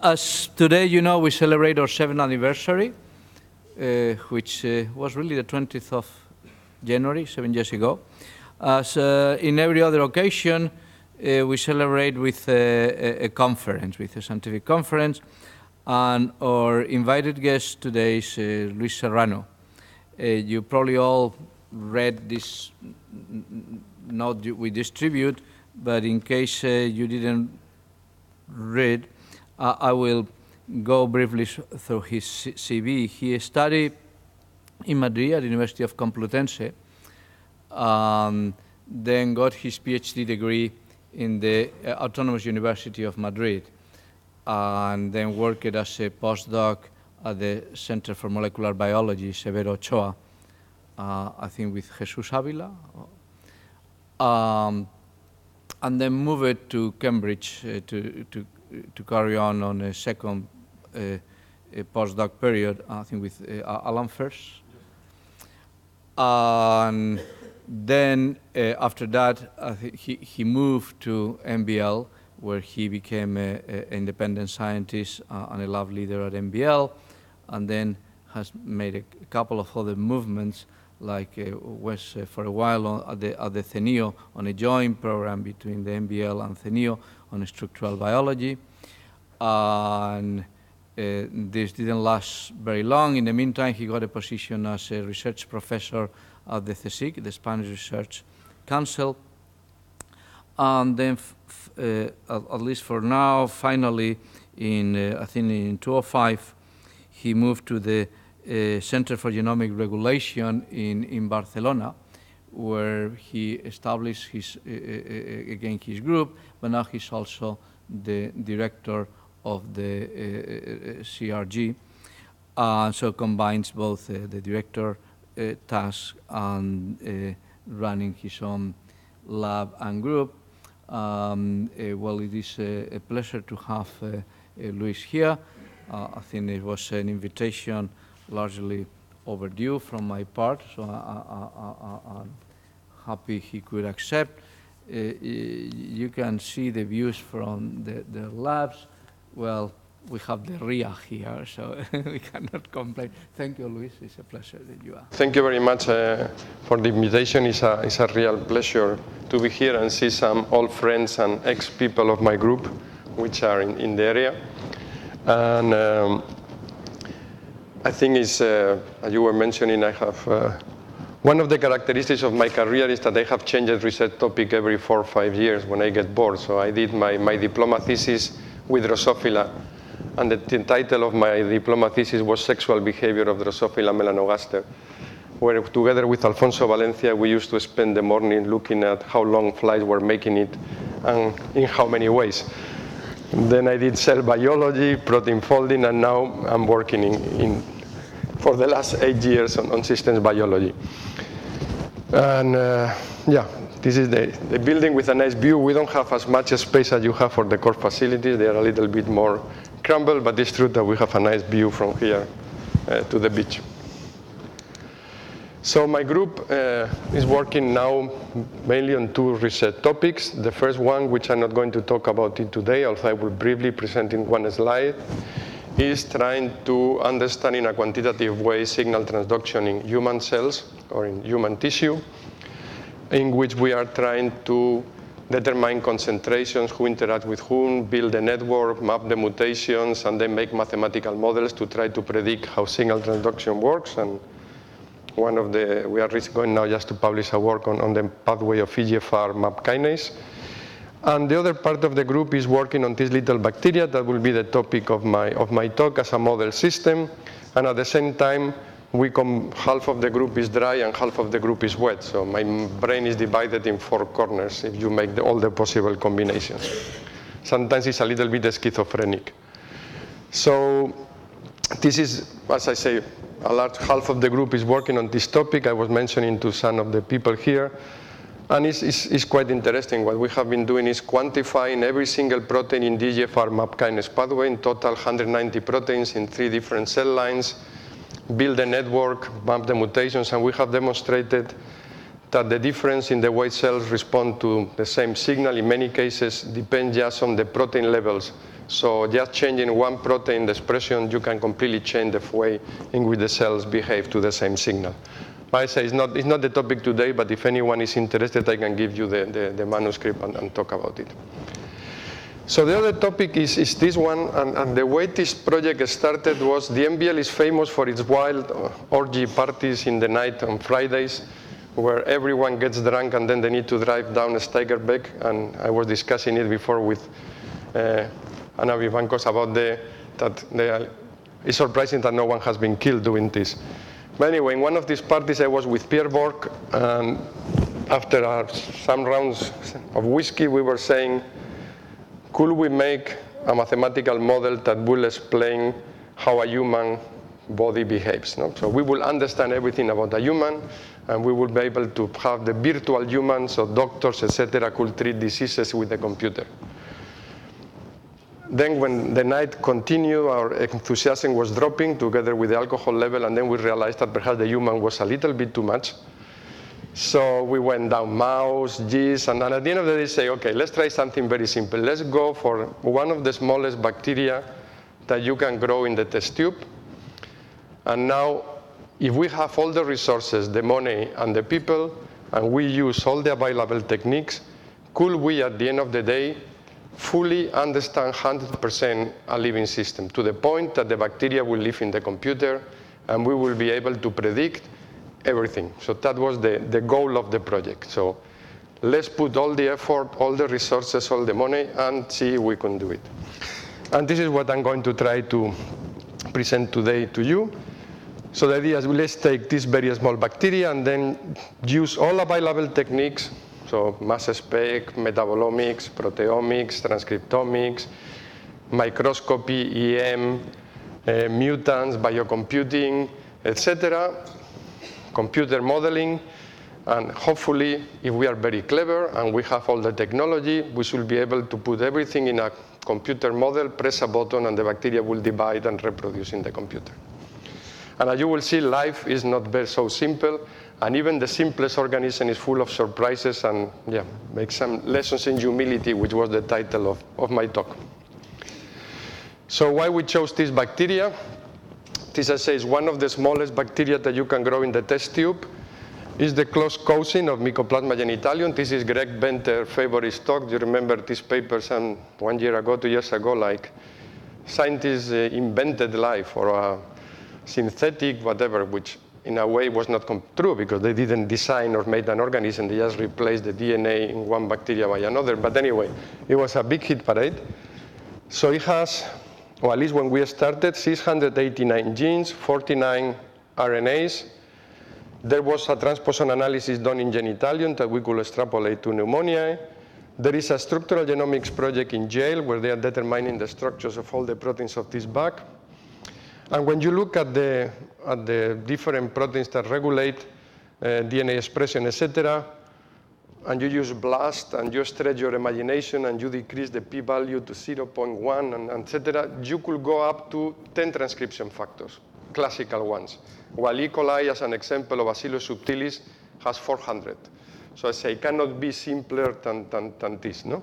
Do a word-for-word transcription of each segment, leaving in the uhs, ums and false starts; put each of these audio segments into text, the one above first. As today, you know, we celebrate our seventh anniversary, uh, which uh, was really the twentieth of January, seven years ago. As uh, in every other occasion, uh, we celebrate with a, a conference, with a scientific conference, and our invited guest today is uh, Luis Serrano. Uh, you probably all read this note we distribute, but in case uh, you didn't read, Uh, I will go briefly through his C V. He studied in Madrid at the University of Complutense, um, then got his PhD degree in the uh, Autonomous University of Madrid, and then worked as a postdoc at the Center for Molecular Biology, Severo Ochoa, uh, I think with Jesus Avila, um, and then moved to Cambridge uh, to, to to carry on on a second uh, a postdoc period, I think with uh, Alan Fersht. Uh, and then uh, after that, uh, he, he moved to M B L, where he became an independent scientist uh, and a lab leader at M B L, and then has made a couple of other movements, like uh, was uh, for a while on, at, the, at the CENIO on a joint program between the M B L and CENIO on structural biology. Uh, and uh, this didn't last very long. In the meantime, he got a position as a research professor at the C S I C, the Spanish Research Council. And then, f f uh, at, at least for now, finally, in uh, I think in two thousand five, he moved to the Uh, Center for Genomic Regulation in, in Barcelona, where he established his, uh, uh, again his group, but now he's also the director of the uh, uh, C R G, uh, so combines both uh, the director uh, task and uh, running his own lab and group. Um, uh, well, it is a, a pleasure to have uh, uh, Luis here. Uh, I think it was an invitation largely overdue from my part, so I, I, I, I'm happy he could accept. Uh, you can see the views from the, the labs. Well, we have the R I A here, so we cannot complain. Thank you, Luis. It's a pleasure that you are. Thank you very much uh, for the invitation. It's a, it's a real pleasure to be here and see some old friends and ex-people of my group, which are in, in the area. And um, I think, it's, uh, as you were mentioning, I have uh, one of the characteristics of my career is that I have changed research topic every four or five years when I get bored. So I did my, my diploma thesis with Drosophila, and the, the title of my diploma thesis was Sexual Behavior of Drosophila Melanogaster, where together with Alfonso Valencia, we used to spend the morning looking at how long flies were making it and in how many ways. Then I did cell biology, protein folding, and now I'm working in, in for the last eight years on, on systems biology. And uh, yeah, this is the, the building with a nice view. We don't have as much space as you have for the core facilities. They are a little bit more crumbled, but it's true that we have a nice view from here uh, to the beach. So my group uh, is working now mainly on two research topics. The first one, which I'm not going to talk about it today, although I will briefly present in one slide, is trying to understand in a quantitative way signal transduction in human cells or in human tissue, in which we are trying to determine concentrations, who interacts with whom, build a network, map the mutations, and then make mathematical models to try to predict how signal transduction works. And One of the, we are going now just to publish a work on, on the pathway of E G F R MAP kinase. And the other part of the group is working on these little bacteria. That will be the topic of my, of my talk as a model system. And at the same time, we come, half of the group is dry and half of the group is wet. So my brain is divided in four corners if you make the, all the possible combinations. Sometimes it's a little bit schizophrenic. So this is, as I say, a large half of the group is working on this topic. I was mentioning to some of the people here. And it's, it's, it's quite interesting. What we have been doing is quantifying every single protein in D G F R MAP kinase pathway, in total one hundred ninety proteins in three different cell lines, build a network, map the mutations, and we have demonstrated that the difference in the way cells respond to the same signal in many cases depends just on the protein levels So just changing one protein, the expression, you can completely change the way in which the cells behave to the same signal. But I say it's not, it's not the topic today, but if anyone is interested, I can give you the, the, the manuscript and, and talk about it. So the other topic is, is this one, and, and the way this project started was the M B L is famous for its wild orgy parties in the night on Fridays, where everyone gets drunk and then they need to drive down Steigerbeck, and I was discussing it before with uh, Ana Vivancos about the, that they are, it's surprising that no one has been killed doing this. But anyway, in one of these parties I was with Pierre Bourque, and after our, some rounds of whiskey we were saying, could we make a mathematical model that will explain how a human body behaves? No? So we will understand everything about a human, and we will be able to have the virtual humans, so doctors, et cetera, could treat diseases with the computer. Then when the night continued, our enthusiasm was dropping together with the alcohol level, and then we realized that perhaps the human was a little bit too much. So we went down mouse, yeast, and, and at the end of the day say, okay, let's try something very simple. Let's go for one of the smallest bacteria that you can grow in the test tube. And now, if we have all the resources, the money, and the people, and we use all the available techniques, could we, at the end of the day, fully understand one hundred percent a living system, to the point that the bacteria will live in the computer, and we will be able to predict everything. So that was the, the goal of the project. So let's put all the effort, all the resources, all the money, and see if we can do it. And this is what I'm going to try to present today to you. So the idea is, let's take this very small bacteria and then use all available techniques, so mass spec, metabolomics, proteomics, transcriptomics, microscopy, E M, uh, mutants, biocomputing, et cetera, computer modeling, and hopefully, if we are very clever and we have all the technology, we should be able to put everything in a computer model, press a button, and the bacteria will divide and reproduce in the computer. And as you will see, life is not very so simple, and even the simplest organism is full of surprises and, yeah, make some lessons in humility, which was the title of, of my talk. So why we chose this bacteria? This, I say, is one of the smallest bacteria that you can grow in the test tube. It's the close cousin of Mycoplasma genitalium. This is Greg Benter's favorite talk. Do you remember these papers and one year ago, two years ago, like scientists invented life or a synthetic whatever, which in a way was not true because they didn't design or made an organism. They just replaced the D N A in one bacteria by another. But anyway, it was a big hit parade. So it has, or at least when we started, six hundred eighty-nine genes, forty-nine R N As. There was a transposon analysis done in genitalium that we could extrapolate to pneumoniae. There is a structural genomics project in Yale where they are determining the structures of all the proteins of this bug. And when you look at the, at the different proteins that regulate uh, D N A expression, et cetera, and you use BLAST, and you stretch your imagination, and you decrease the p-value to zero point one, and et cetera, you could go up to ten transcription factors, classical ones. While E. coli, as an example of Bacillus subtilis, has four hundred. So I say, it cannot be simpler than, than, than this, no?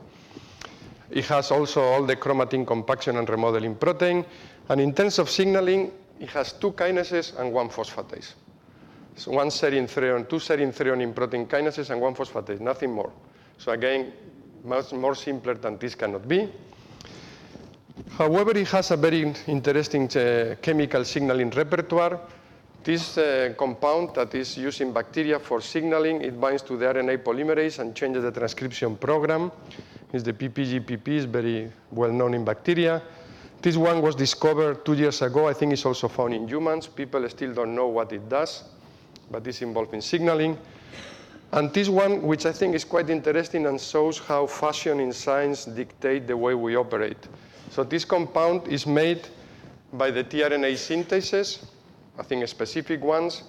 It has also all the chromatin compaction and remodeling protein. And in terms of signaling, it has two kinases and one phosphatase. So one serine threonine, two serine threonine protein kinases, and one phosphatase, nothing more. So again, much more simpler than this cannot be. However, it has a very interesting uh, chemical signaling repertoire. This uh, compound that is used in bacteria for signaling, it binds to the R N A polymerase and changes the transcription program. It's the P P G P P, is very well known in bacteria. This one was discovered two years ago. I think it's also found in humans. People still don't know what it does, but it's involved in signaling. And this one, which I think is quite interesting and shows how fashion in science dictates the way we operate. So this compound is made by the tRNA synthetases, I think specific ones.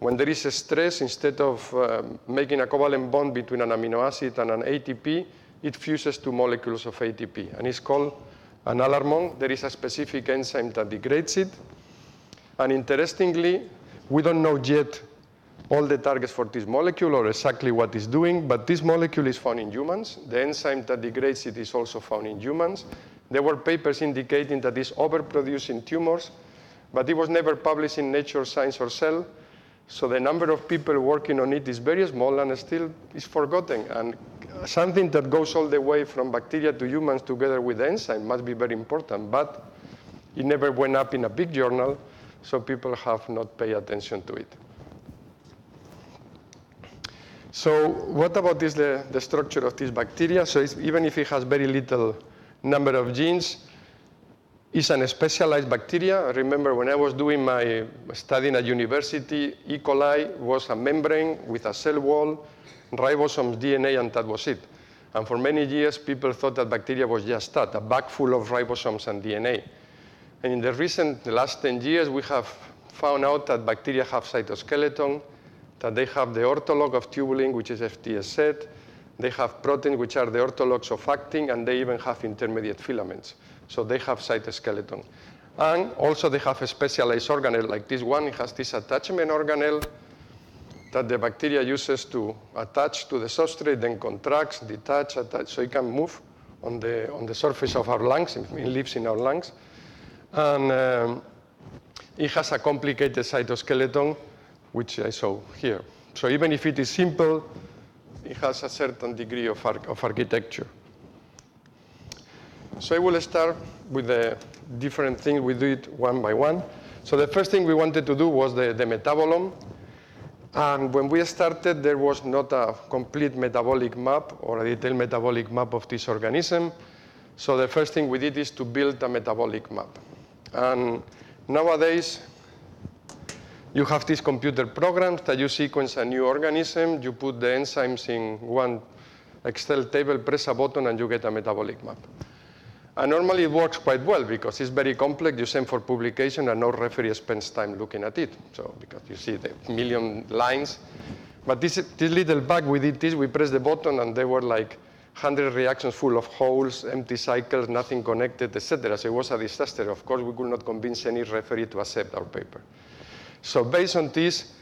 When there is a stress, instead of uh, making a covalent bond between an amino acid and an A T P, it fuses two molecules of A T P, and it's called an alarmone. There is a specific enzyme that degrades it. And interestingly, we don't know yet all the targets for this molecule or exactly what it's doing, but this molecule is found in humans. The enzyme that degrades it is also found in humans. There were papers indicating that it's overproducing tumors, but it was never published in Nature, Science, or Cell. So the number of people working on it is very small and still is forgotten. And something that goes all the way from bacteria to humans together with enzyme must be very important. But it never went up in a big journal, so people have not paid attention to it. So what about this, the, the structure of this bacteria? So it's, even if it has very little number of genes, it's an specialized bacteria. I remember when I was doing my studying at university, E. coli was a membrane with a cell wall, ribosomes, D N A, and that was it. And for many years, people thought that bacteria was just that, a bag full of ribosomes and D N A. And in the recent, the last ten years, we have found out that bacteria have cytoskeleton, that they have the ortholog of tubulin, which is F T S Z. They have proteins, which are the orthologs of actin, and they even have intermediate filaments. So they have cytoskeleton. And also they have a specialized organelle like this one. It has this attachment organelle that the bacteria uses to attach to the substrate, then contracts, detach, attach, so it can move on the, on the surface of our lungs. It lives in our lungs. And um, it has a complicated cytoskeleton, which I show here. So even if it is simple, it has a certain degree of, arch of architecture. So I will start with the different things. We do it one by one. So the first thing we wanted to do was the, the metabolome. And when we started, there was not a complete metabolic map or a detailed metabolic map of this organism. So the first thing we did is to build a metabolic map. And nowadays, you have these computer programs that you sequence a new organism, you put the enzymes in one Excel table, press a button, and you get a metabolic map. And normally it works quite well because it's very complex. You send for publication, and no referee spends time looking at it. So because you see the million lines. But this, this little bug, we did this, we pressed the button, and there were like one hundred reactions full of holes, empty cycles, nothing connected, et cetera. So it was a disaster. Of course, we could not convince any referee to accept our paper. So based on this,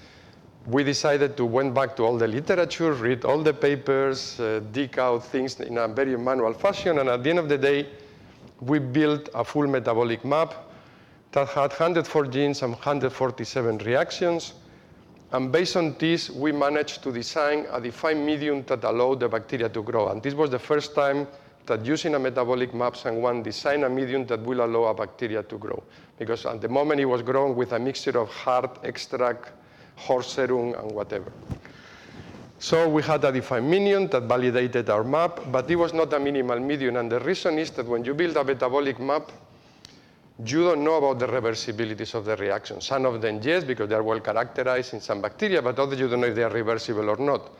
we decided to went back to all the literature, read all the papers, uh, dig out things in a very manual fashion. And at the end of the day, we built a full metabolic map that had one hundred four genes and one hundred forty-seven reactions. And based on this, we managed to design a defined medium that allowed the bacteria to grow. And this was the first time that using a metabolic map, someone designed a medium that will allow a bacteria to grow. Because at the moment, it was grown with a mixture of heart extract, horse serum, and whatever. So we had a defined medium that validated our map, but it was not a minimal medium. And the reason is that when you build a metabolic map, you don't know about the reversibilities of the reactions. Some of them, yes, because they are well characterized in some bacteria, but others, you don't know if they are reversible or not.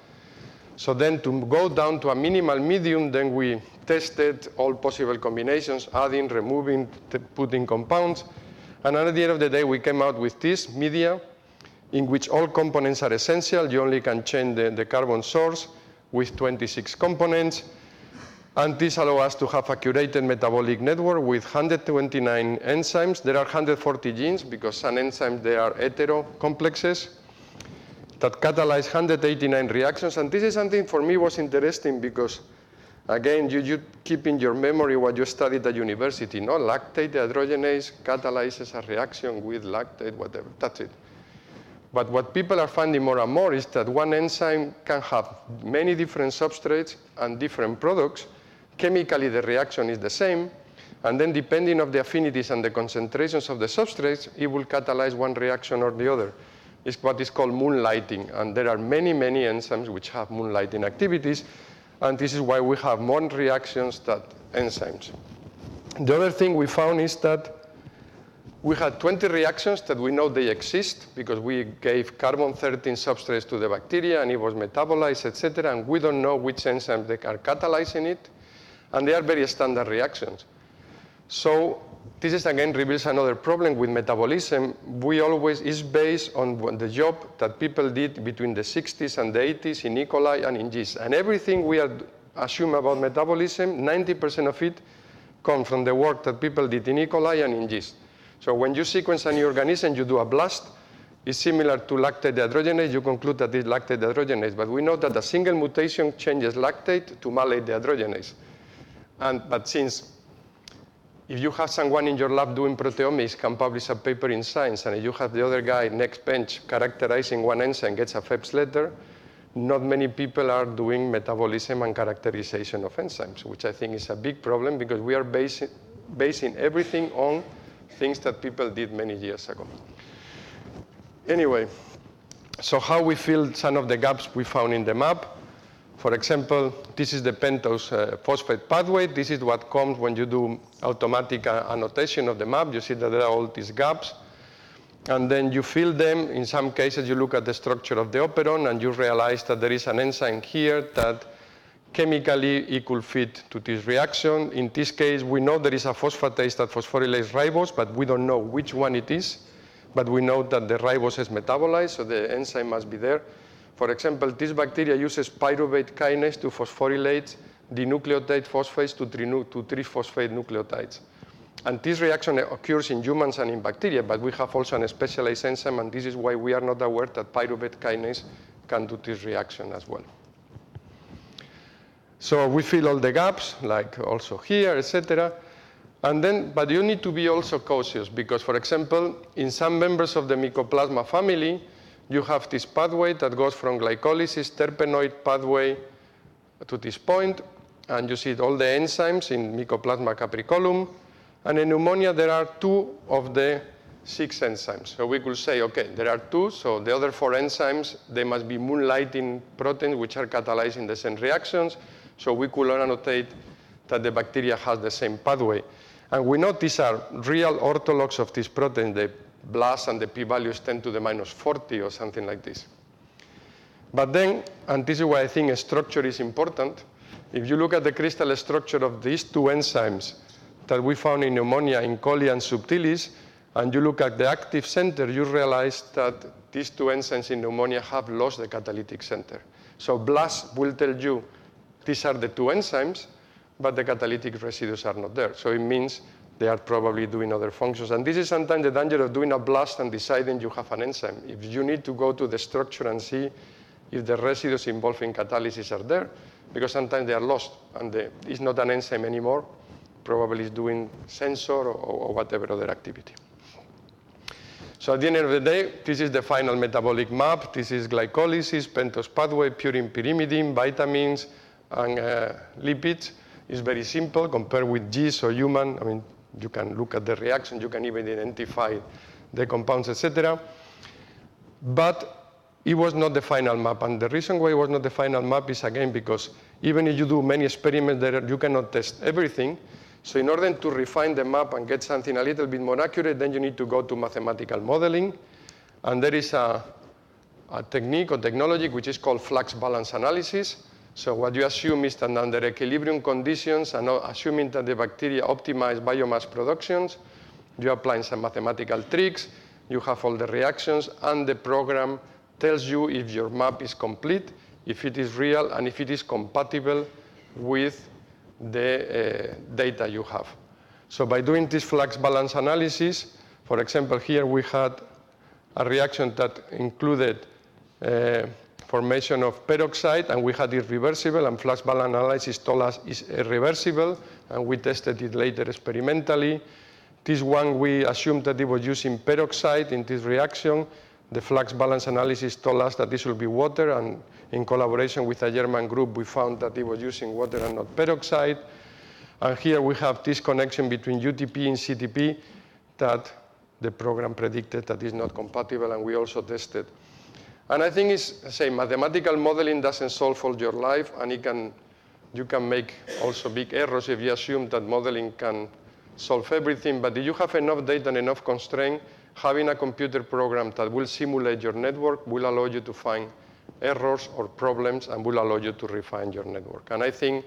So then to go down to a minimal medium, then we tested all possible combinations, adding, removing, putting compounds. And at the end of the day, we came out with this media in which all components are essential. You only can change the, the carbon source with twenty-six components. And this allows us to have a curated metabolic network with one hundred twenty-nine enzymes. There are one hundred forty genes, because some enzymes, they are heterocomplexes that catalyzed one hundred eighty-nine reactions. And this is something for me was interesting because, again, you, you keep in your memory what you studied at university. No, lactate dehydrogenase catalyzes a reaction with lactate, whatever. That's it. But what people are finding more and more is that one enzyme can have many different substrates and different products. Chemically, the reaction is the same. And then depending on the affinities and the concentrations of the substrates, it will catalyze one reaction or the other. Is what is called moonlighting. And there are many, many enzymes which have moonlighting activities. And this is why we have more reactions than enzymes. The other thing we found is that we had twenty reactions that we know they exist, because we gave carbon thirteen substrates to the bacteria, and it was metabolized, et cetera. And we don't know which enzymes they are catalyzing it. And they are very standard reactions. So this is, again, reveals another problem with metabolism. We always is based on the job that people did between the sixties and the eighties in E. coli and in yeast. And everything we assume about metabolism, ninety percent of it comes from the work that people did in E. coli and in yeast. So when you sequence a new organism, you do a blast. It's similar to lactate dehydrogenase. You conclude that it's lactate dehydrogenase. But we know that a single mutation changes lactate to malate dehydrogenase. And, but since if you have someone in your lab doing proteomics can publish a paper in Science, and if you have the other guy next bench characterizing one enzyme gets a F E P S letter, not many people are doing metabolism and characterization of enzymes, which I think is a big problem because we are basing, basing everything on things that people did many years ago. Anyway, so how we filled some of the gaps we found in the map. For example, this is the pentose uh, phosphate pathway. This is what comes when you do automatic uh, annotation of the map. You see that there are all these gaps. And then you fill them. In some cases, you look at the structure of the operon, and you realize that there is an enzyme here that chemically equal fit to this reaction. In this case, we know there is a phosphatase that phosphorylates ribose, but we don't know which one it is. But we know that the ribose is metabolized, so the enzyme must be there. For example, this bacteria uses pyruvate kinase to phosphorylate dinucleotide phosphates to triphosphate nucleotides. And this reaction occurs in humans and in bacteria, but we have also a specialized enzyme, and this is why we are not aware that pyruvate kinase can do this reaction as well. So we fill all the gaps, like also here, et cetera. And then, but you need to be also cautious, because, for example, in some members of the Mycoplasma family, you have this pathway that goes from glycolysis, terpenoid pathway to this point, and you see all the enzymes in Mycoplasma capricolum. And in pneumonia, there are two of the six enzymes. So we could say, OK, there are two. So the other four enzymes, they must be moonlighting proteins, which are catalyzing the same reactions. So we could annotate that the bacteria has the same pathway. And we know these are real orthologs of this protein. The BLAST and the p-values ten to the minus forty or something like this. But then, and this is why I think a structure is important, if you look at the crystal structure of these two enzymes that we found in pneumonia, in E. coli and subtilis, and you look at the active center, you realize that these two enzymes in pneumonia have lost the catalytic center. So BLAST will tell you these are the two enzymes, but the catalytic residues are not there. So it means they are probably doing other functions. And this is sometimes the danger of doing a BLAST and deciding you have an enzyme. If you need to go to the structure and see if the residues involved in catalysis are there, because sometimes they are lost, and the, it's not an enzyme anymore. Probably is doing sensor or, or whatever other activity. So at the end of the day, this is the final metabolic map. This is glycolysis, pentose pathway, purine, pyrimidine, vitamins, and uh, lipids. It's very simple compared with yeast or human. I mean, you can look at the reaction. You can even identify the compounds, et cetera. But it was not the final map. And the reason why it was not the final map is, again, because even if you do many experiments, there you cannot test everything. So in order to refine the map and get something a little bit more accurate, then you need to go to mathematical modeling. And there is a, a technique or technology which is called flux balance analysis. So what you assume is that under equilibrium conditions, and assuming that the bacteria optimize biomass productions, you apply some mathematical tricks, you have all the reactions, and the program tells you if your map is complete, if it is real, and if it is compatible with the uh, data you have. So by doing this flux balance analysis, for example, here we had a reaction that included uh, formation of peroxide, and we had irreversible, and flux balance analysis told us is irreversible, and we tested it later experimentally. This one, we assumed that it was using peroxide in this reaction. The flux balance analysis told us that this will be water, and in collaboration with a German group, we found that it was using water and not peroxide. And here we have this connection between U T P and C T P that the program predicted that is not compatible, and we also tested. And I think it's, say, mathematical modeling doesn't solve all your life, and it can, you can make also big errors if you assume that modeling can solve everything. But if you have enough data and enough constraint, having a computer program that will simulate your network will allow you to find errors or problems and will allow you to refine your network. And I think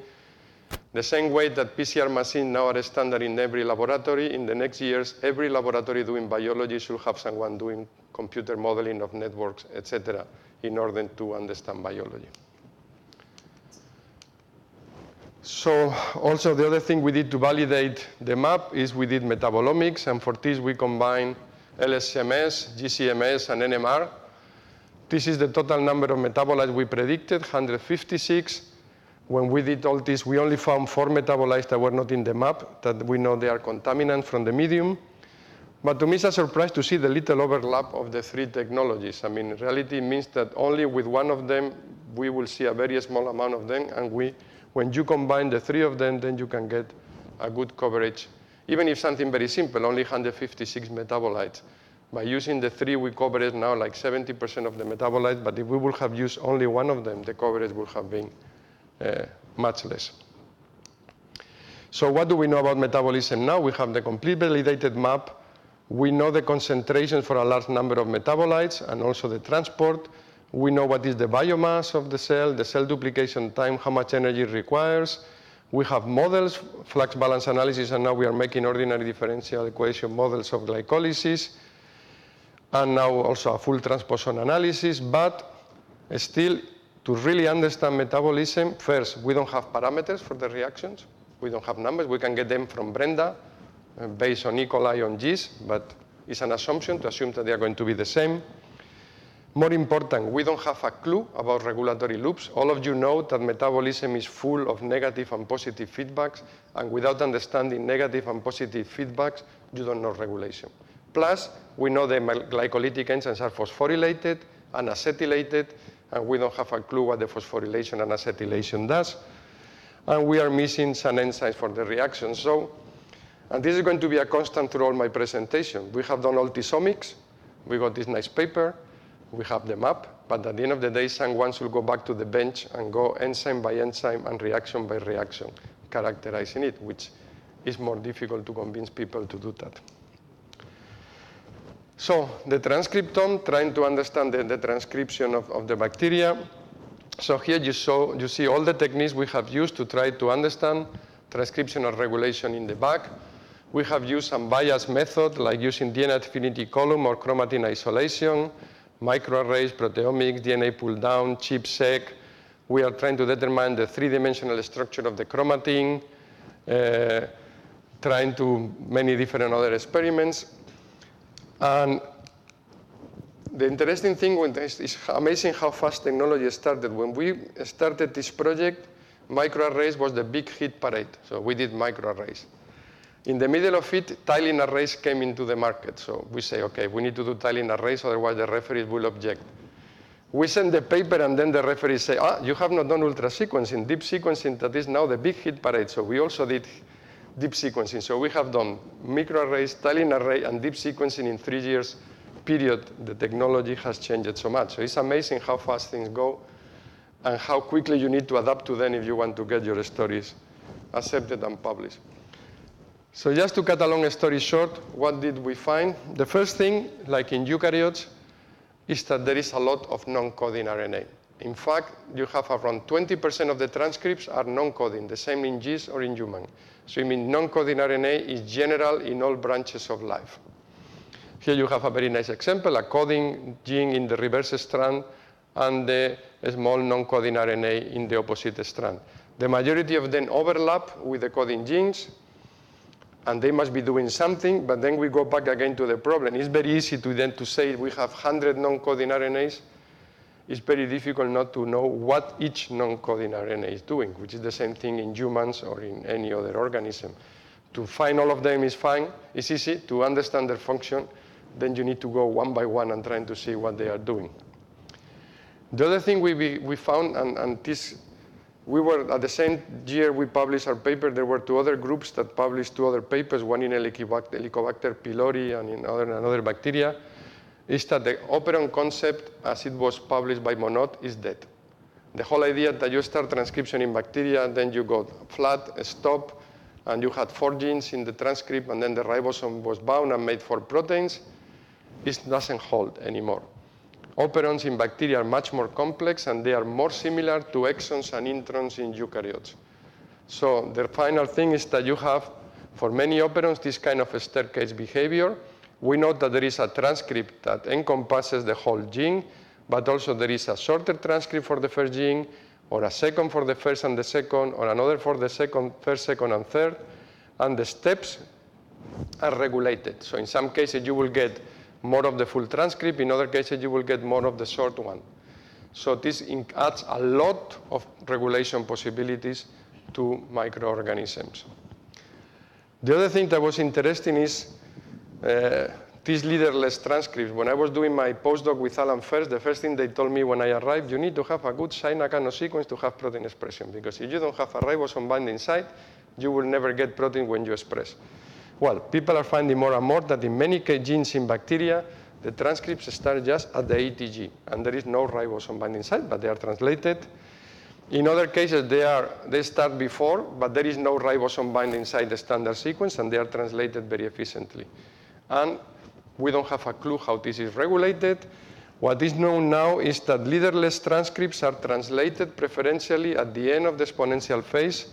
the same way that P C R machines now are standard in every laboratory, in the next years, every laboratory doing biology should have someone doing computer modeling of networks, et cetera, in order to understand biology. So also the other thing we did to validate the map is we did metabolomics, and for this we combined L S M S, G C M S, and N M R. This is the total number of metabolites we predicted, one hundred fifty-six. when we did all this, we only found four metabolites that were not in the map, that we know they are contaminants from the medium. But to me, it's a surprise to see the little overlap of the three technologies. I mean, in reality, it means that only with one of them, we will see a very small amount of them. And we, when you combine the three of them, then you can get a good coverage, even if something very simple, only one hundred fifty-six metabolites. By using the three, we covered now like seventy percent of the metabolites. But if we would have used only one of them, the coverage would have been uh, much less. So what do we know about metabolism now? We have the complete validated map. We know the concentrations for a large number of metabolites and also the transport. We know what is the biomass of the cell, the cell duplication time, how much energy it requires. We have models, flux balance analysis, and now we are making ordinary differential equation models of glycolysis. And now also a full transposon analysis. But still, to really understand metabolism, first, we don't have parameters for the reactions. We don't have numbers. We can get them from Brenda, based on E. coli on yeast, but it's an assumption to assume that they are going to be the same. More important, we don't have a clue about regulatory loops. All of you know that metabolism is full of negative and positive feedbacks, and without understanding negative and positive feedbacks, you don't know regulation. Plus, we know the glycolytic enzymes are phosphorylated and acetylated, and we don't have a clue what the phosphorylation and acetylation does. And we are missing some enzymes for the reaction. So, and this is going to be a constant through all my presentation. We have done all T-omics. We got this nice paper. We have the map. But at the end of the day, someone should go back to the bench and go enzyme by enzyme and reaction by reaction, characterizing it, which is more difficult to convince people to do that. So the transcriptome, trying to understand the, the transcription of, of the bacteria. So here you, saw, you see all the techniques we have used to try to understand transcription or regulation in the back. We have used some bias method, like using D N A affinity column or chromatin isolation, microarrays, proteomics, D N A pull down, ChIP-seq. We are trying to determine the three-dimensional structure of the chromatin, uh, trying to many different other experiments. And the interesting thing is, it's amazing how fast technology started. When we started this project, microarrays was the big hit parade. So we did microarrays. In the middle of it, tiling arrays came into the market. So we say, OK, we need to do tiling arrays, otherwise the referees will object. We send the paper, and then the referees say, ah, you have not done ultra sequencing. Deep sequencing, that is now the big hit parade. So we also did deep sequencing. So we have done microarrays, tiling array, and deep sequencing in three years period. The technology has changed so much. So it's amazing how fast things go and how quickly you need to adapt to them if you want to get your stories accepted and published. So just to cut a long story short, what did we find? The first thing, like in eukaryotes, is that there is a lot of non-coding R N A. In fact, you have around twenty percent of the transcripts are non-coding, the same in yeast or in human. So you mean non-coding R N A is general in all branches of life. Here you have a very nice example, a coding gene in the reverse strand and the small non-coding R N A in the opposite strand. The majority of them overlap with the coding genes. And they must be doing something, but then we go back again to the problem. It's very easy to then to say we have one hundred non-coding R N As. It's very difficult not to know what each non-coding R N A is doing, which is the same thing in humans or in any other organism. To find all of them is fine. It's easy to understand their function. Then you need to go one by one and trying to see what they are doing. The other thing we, we found, and, and this We were, at the same year we published our paper, there were two other groups that published two other papers, one in Helicobacter pylori and in other, another bacteria, is that the operon concept, as it was published by Monod, is dead. The whole idea that you start transcription in bacteria, then you go flat, stop, and you had four genes in the transcript, and then the ribosome was bound and made four proteins, it doesn't hold anymore. Operons in bacteria are much more complex, and they are more similar to exons and introns in eukaryotes. So the final thing is that you have, for many operons, this kind of a staircase behavior. We know that there is a transcript that encompasses the whole gene, but also there is a shorter transcript for the first gene, or a second for the first and the second, or another for the second, first, second, and third. And the steps are regulated. So in some cases, you will get more of the full transcript. In other cases, you will get more of the short one. So this adds a lot of regulation possibilities to microorganisms. The other thing that was interesting is uh, these leaderless transcripts. When I was doing my postdoc with Alan Fersht, the first thing they told me when I arrived, you need to have a good Shine-Dalgarno sequence to have protein expression, because if you don't have a ribosome binding site, you will never get protein when you express. Well, people are finding more and more that in many genes in bacteria, the transcripts start just at the A T G, and there is no ribosome binding site, but they are translated. In other cases, they, are, they start before, but there is no ribosome binding site standard sequence, and they are translated very efficiently. And we don't have a clue how this is regulated. What is known now is that leaderless transcripts are translated preferentially at the end of the exponential phase,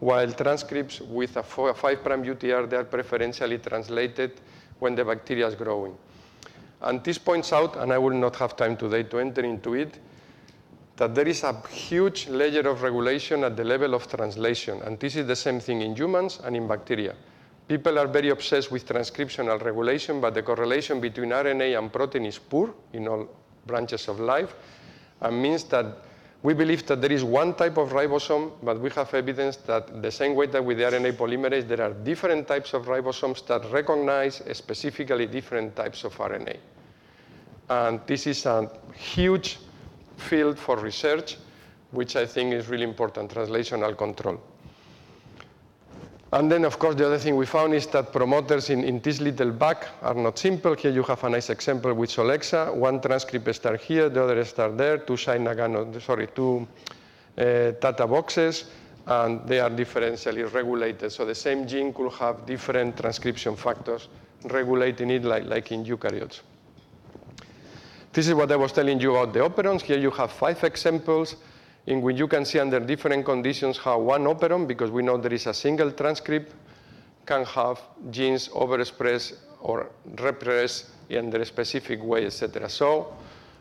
while transcripts with a four, a five prime U T R, they are preferentially translated when the bacteria is growing. And this points out, and I will not have time today to enter into it, that there is a huge layer of regulation at the level of translation. And this is the same thing in humans and in bacteria. People are very obsessed with transcriptional regulation, but the correlation between R N A and protein is poor in all branches of life, and means that we believe that there is one type of ribosome, but we have evidence that the same way that with the R N A polymerase, there are different types of ribosomes that recognize specifically different types of R N A. And this is a huge field for research, which I think is really important, translational control. And then, of course, the other thing we found is that promoters in, in this little bag are not simple. Here you have a nice example with Solexa. One transcript starts here, the other starts there, two Shine-Dalgarno, sorry, two uh, Tata boxes, and they are differentially regulated. So the same gene could have different transcription factors regulating it, like, like in eukaryotes. This is what I was telling you about the operons. Here you have five examples, in which you can see under different conditions how one operon, because we know there is a single transcript, can have genes overexpressed or repressed in a specific way, et cetera. So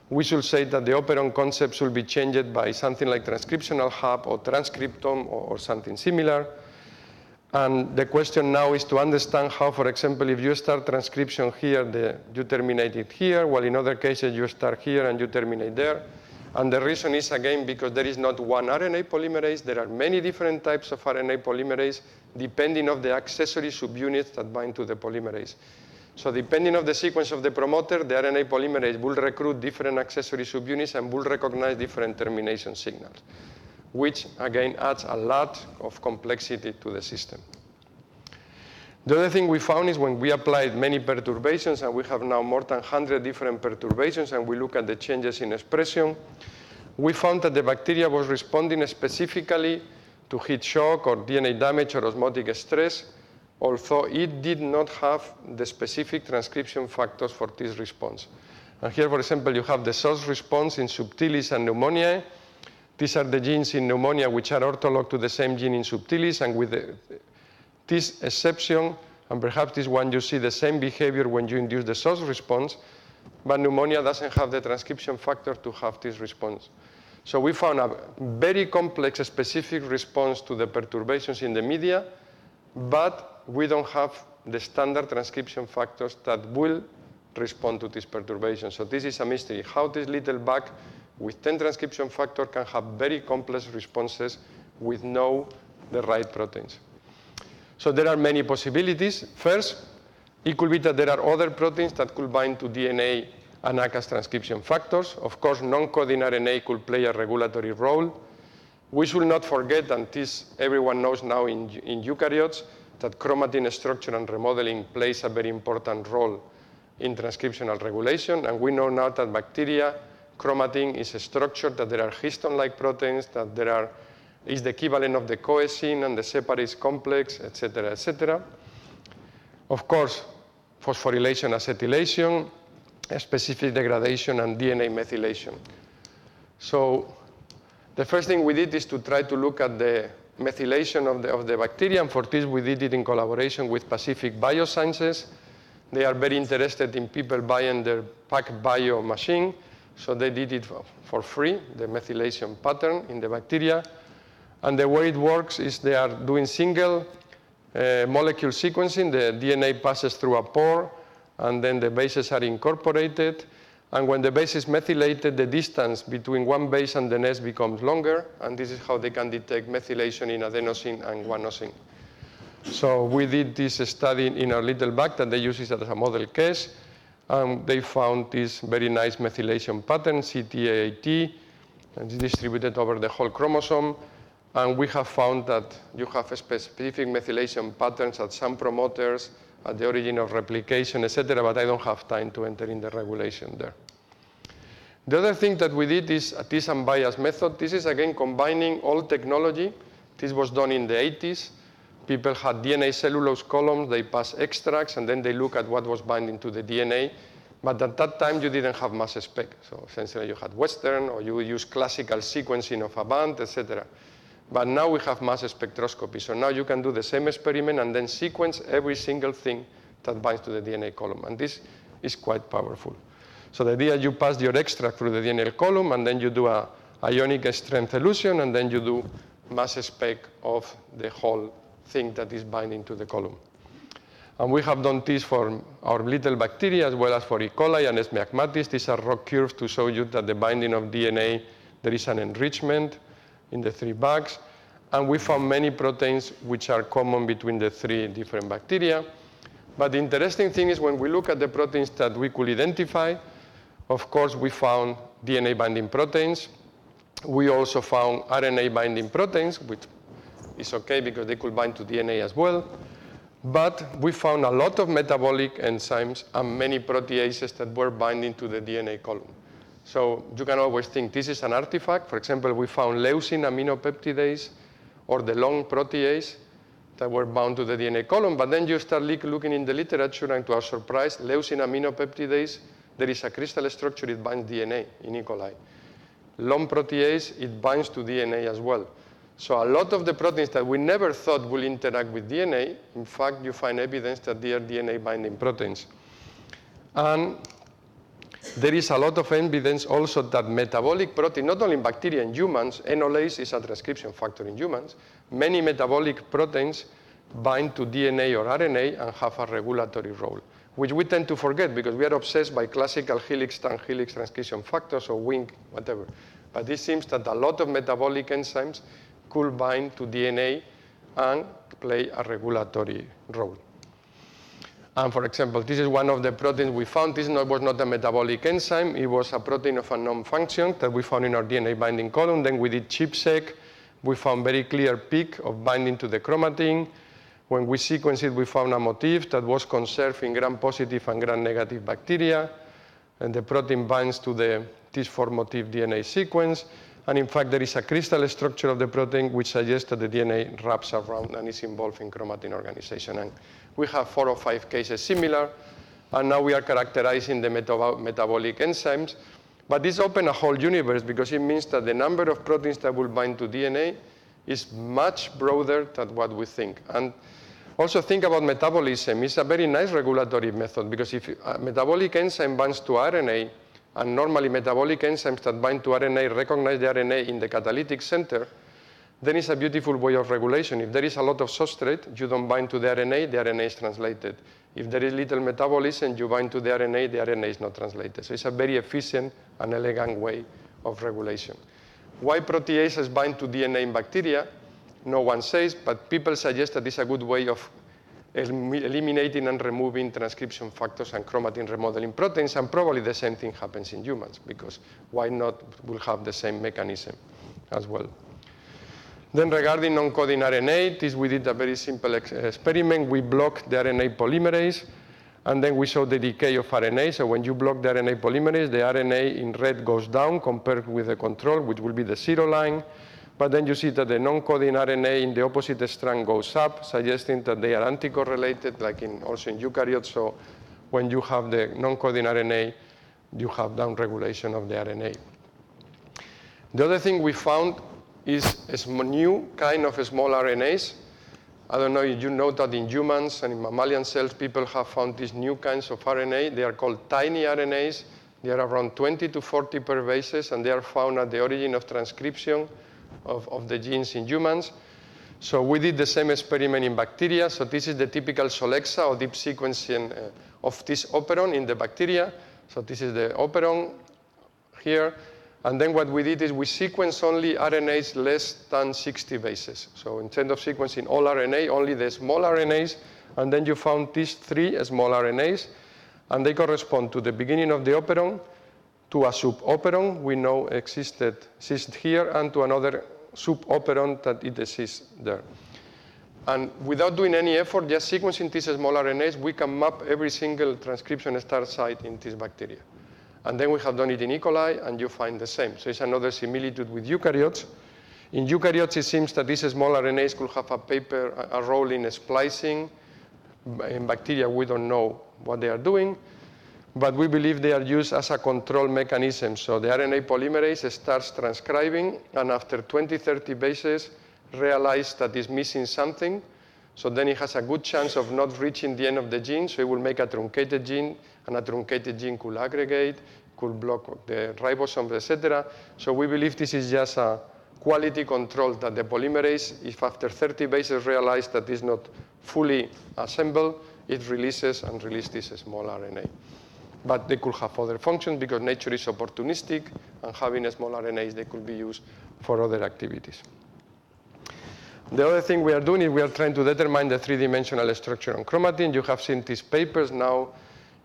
we should say that the operon concept should be changed by something like transcriptional hub or transcriptome or something similar. And the question now is to understand how, for example, if you start transcription here, the, you terminate it here, while in other cases you start here and you terminate there. And the reason is, again, because there is not one R N A polymerase. There are many different types of R N A polymerase, depending on the accessory subunits that bind to the polymerase. So depending on the sequence of the promoter, the R N A polymerase will recruit different accessory subunits and will recognize different termination signals, which, again, adds a lot of complexity to the system. The other thing we found is when we applied many perturbations, and we have now more than one hundred different perturbations, and we look at the changes in expression, we found that the bacteria was responding specifically to heat shock or D N A damage or osmotic stress, although it did not have the specific transcription factors for this response. And here, for example, you have the source response in subtilis and pneumoniae. These are the genes in pneumonia which are ortholog to the same gene in subtilis, and with the this exception, and perhaps this one, you see the same behavior when you induce the source response, but pneumonia doesn't have the transcription factor to have this response. So we found a very complex specific response to the perturbations in the media, but we don't have the standard transcription factors that will respond to these perturbations. So this is a mystery, how this little bug with ten transcription factors can have very complex responses with no the right proteins. So there are many possibilities. First, it could be that there are other proteins that could bind to D N A and act as transcription factors. Of course, non-coding R N A could play a regulatory role. We should not forget, and this everyone knows now in, in eukaryotes, that chromatin structure and remodeling plays a very important role in transcriptional regulation. And we know now that bacteria, chromatin is a structure, that there are histone-like proteins, that there are is the equivalent of the cohesin and the separase complex, et cetera, et cetera. Of course, phosphorylation, acetylation, specific degradation, and D N A methylation. So the first thing we did is to try to look at the methylation of the, of the bacteria, and for this we did it in collaboration with Pacific Biosciences. They are very interested in people buying their PacBio machine, so they did it for free, the methylation pattern in the bacteria. And the way it works is they are doing single uh, molecule sequencing. The D N A passes through a pore, and then the bases are incorporated. And when the base is methylated, the distance between one base and the next becomes longer, and this is how they can detect methylation in adenosine and guanosine. So we did this study in our little bag that they use as a model case, and they found this very nice methylation pattern, C T A A T, and it's distributed over the whole chromosome. And we have found that you have specific methylation patterns at some promoters, at the origin of replication, et cetera, but I don't have time to enter in the regulation there. The other thing that we did is this unbiased method. This is, again, combining old technology. This was done in the eighties. People had D N A cellulose columns. They pass extracts, and then they look at what was binding to the D N A. But at that time, you didn't have mass spec. So essentially, you had Western, or you would use classical sequencing of a band, et cetera. But now we have mass spectroscopy. So now you can do the same experiment and then sequence every single thing that binds to the D N A column. And this is quite powerful. So the idea, you pass your extract through the D N A column, and then you do a ionic strength elution, and then you do mass spec of the whole thing that is binding to the column. And we have done this for our little bacteria, as well as for E. coli and S. These are rock curves to show you that the binding of D N A, there is an enrichment in the three bugs. And we found many proteins which are common between the three different bacteria. But the interesting thing is, when we look at the proteins that we could identify, of course, we found D N A binding proteins. We also found R N A binding proteins, which is OK because they could bind to D N A as well. But we found a lot of metabolic enzymes and many proteases that were binding to the D N A column. So you can always think this is an artifact. For example, we found leucine aminopeptidase or the long protease that were bound to the D N A column. But then you start looking in the literature, and to our surprise, leucine aminopeptidase, there is a crystal structure. It binds D N A in E. coli. Long protease, it binds to D N A as well. So a lot of the proteins that we never thought will interact with D N A, in fact, you find evidence that they are D N A binding proteins. And there is a lot of evidence also that metabolic protein, not only in bacteria and humans, enolase is a transcription factor in humans, many metabolic proteins bind to D N A or R N A and have a regulatory role, which we tend to forget because we are obsessed by classical helix, tan-helix transcription factors or wink, whatever. But it seems that a lot of metabolic enzymes could bind to D N A and play a regulatory role. And for example, this is one of the proteins we found. This was not a metabolic enzyme. It was a protein of a known function that we found in our D N A binding column. Then we did ChIP-seq. We found very clear peak of binding to the chromatin. When we sequenced it, we found a motif that was conserved in gram-positive and gram-negative bacteria. And the protein binds to the T four motif D N A sequence. And in fact, there is a crystal structure of the protein which suggests that the D N A wraps around and is involved in chromatin organization. And we have four or five cases similar. And now we are characterizing the metab metabolic enzymes. But this opens a whole universe because it means that the number of proteins that will bind to D N A is much broader than what we think. And also think about metabolism. It's a very nice regulatory method because if a metabolic enzyme binds to R N A, and normally metabolic enzymes that bind to R N A recognize the R N A in the catalytic center, then it's a beautiful way of regulation. If there is a lot of substrate, you don't bind to the R N A, the R N A is translated. If there is little metabolism, you bind to the R N A, the R N A is not translated. So it's a very efficient and elegant way of regulation. Why proteases bind to D N A in bacteria? No one says, but people suggest that it's a good way of eliminating and removing transcription factors and chromatin remodeling proteins, and probably the same thing happens in humans, because why not, we'll have the same mechanism as well. Then regarding non-coding R N A, this we did a very simple ex experiment. We blocked the R N A polymerase, and then we saw the decay of R N A. So when you block the R N A polymerase, the R N A in red goes down compared with the control, which will be the zero line. But then you see that the non-coding R N A in the opposite strand goes up, suggesting that they are anti-correlated, like in, also in eukaryotes. So when you have the non-coding R N A, you have downregulation of the R N A. The other thing we found is a new kind of small R N As. I don't know if you know that in humans and in mammalian cells, people have found these new kinds of R N A. They are called tiny R N As. They are around twenty to forty per bases, and they are found at the origin of transcription Of, of the genes in humans. So we did the same experiment in bacteria. So this is the typical Solexa or deep sequencing uh, of this operon in the bacteria. So this is the operon here. And then what we did is we sequenced only R N As less than sixty bases. So in terms of sequencing all R N A, only the small R N As. And then you found these three small R N As. And they correspond to the beginning of the operon, to a suboperon we know existed exists here, and to another suboperon that it exists there. And without doing any effort, just sequencing these small R N As, we can map every single transcription start site in these bacteria. And then we have done it in E. coli, and you find the same. So it's another similitude with eukaryotes. In eukaryotes, it seems that these small R N As could have a, paper, a role in splicing. In bacteria, we don't know what they are doing. But we believe they are used as a control mechanism. So the R N A polymerase starts transcribing, and after twenty, thirty bases, realize that it's missing something. So then it has a good chance of not reaching the end of the gene. So it will make a truncated gene, and a truncated gene could aggregate, could block the ribosomes, et cetera. So we believe this is just a quality control that the polymerase, if after thirty bases realize that it's not fully assembled, it releases and releases this small R N A. But they could have other functions because nature is opportunistic, and having small R N As, they could be used for other activities. The other thing we are doing is we are trying to determine the three-dimensional structure on chromatin. You have seen these papers now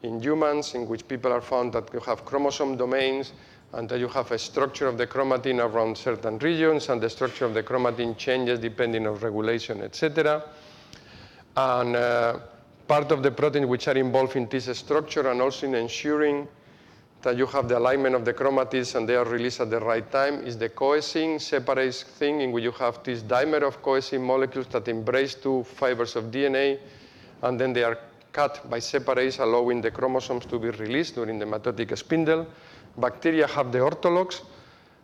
in humans in which people are found that you have chromosome domains and that you have a structure of the chromatin around certain regions, and the structure of the chromatin changes depending on regulation, et cetera. And uh, part of the proteins which are involved in this structure and also in ensuring that you have the alignment of the chromatids and they are released at the right time is the coaxin separase thing, in which you have this dimer of coaxin molecules that embrace two fibers of D N A, and then they are cut by separase, allowing the chromosomes to be released during the mitotic spindle. Bacteria have the orthologs.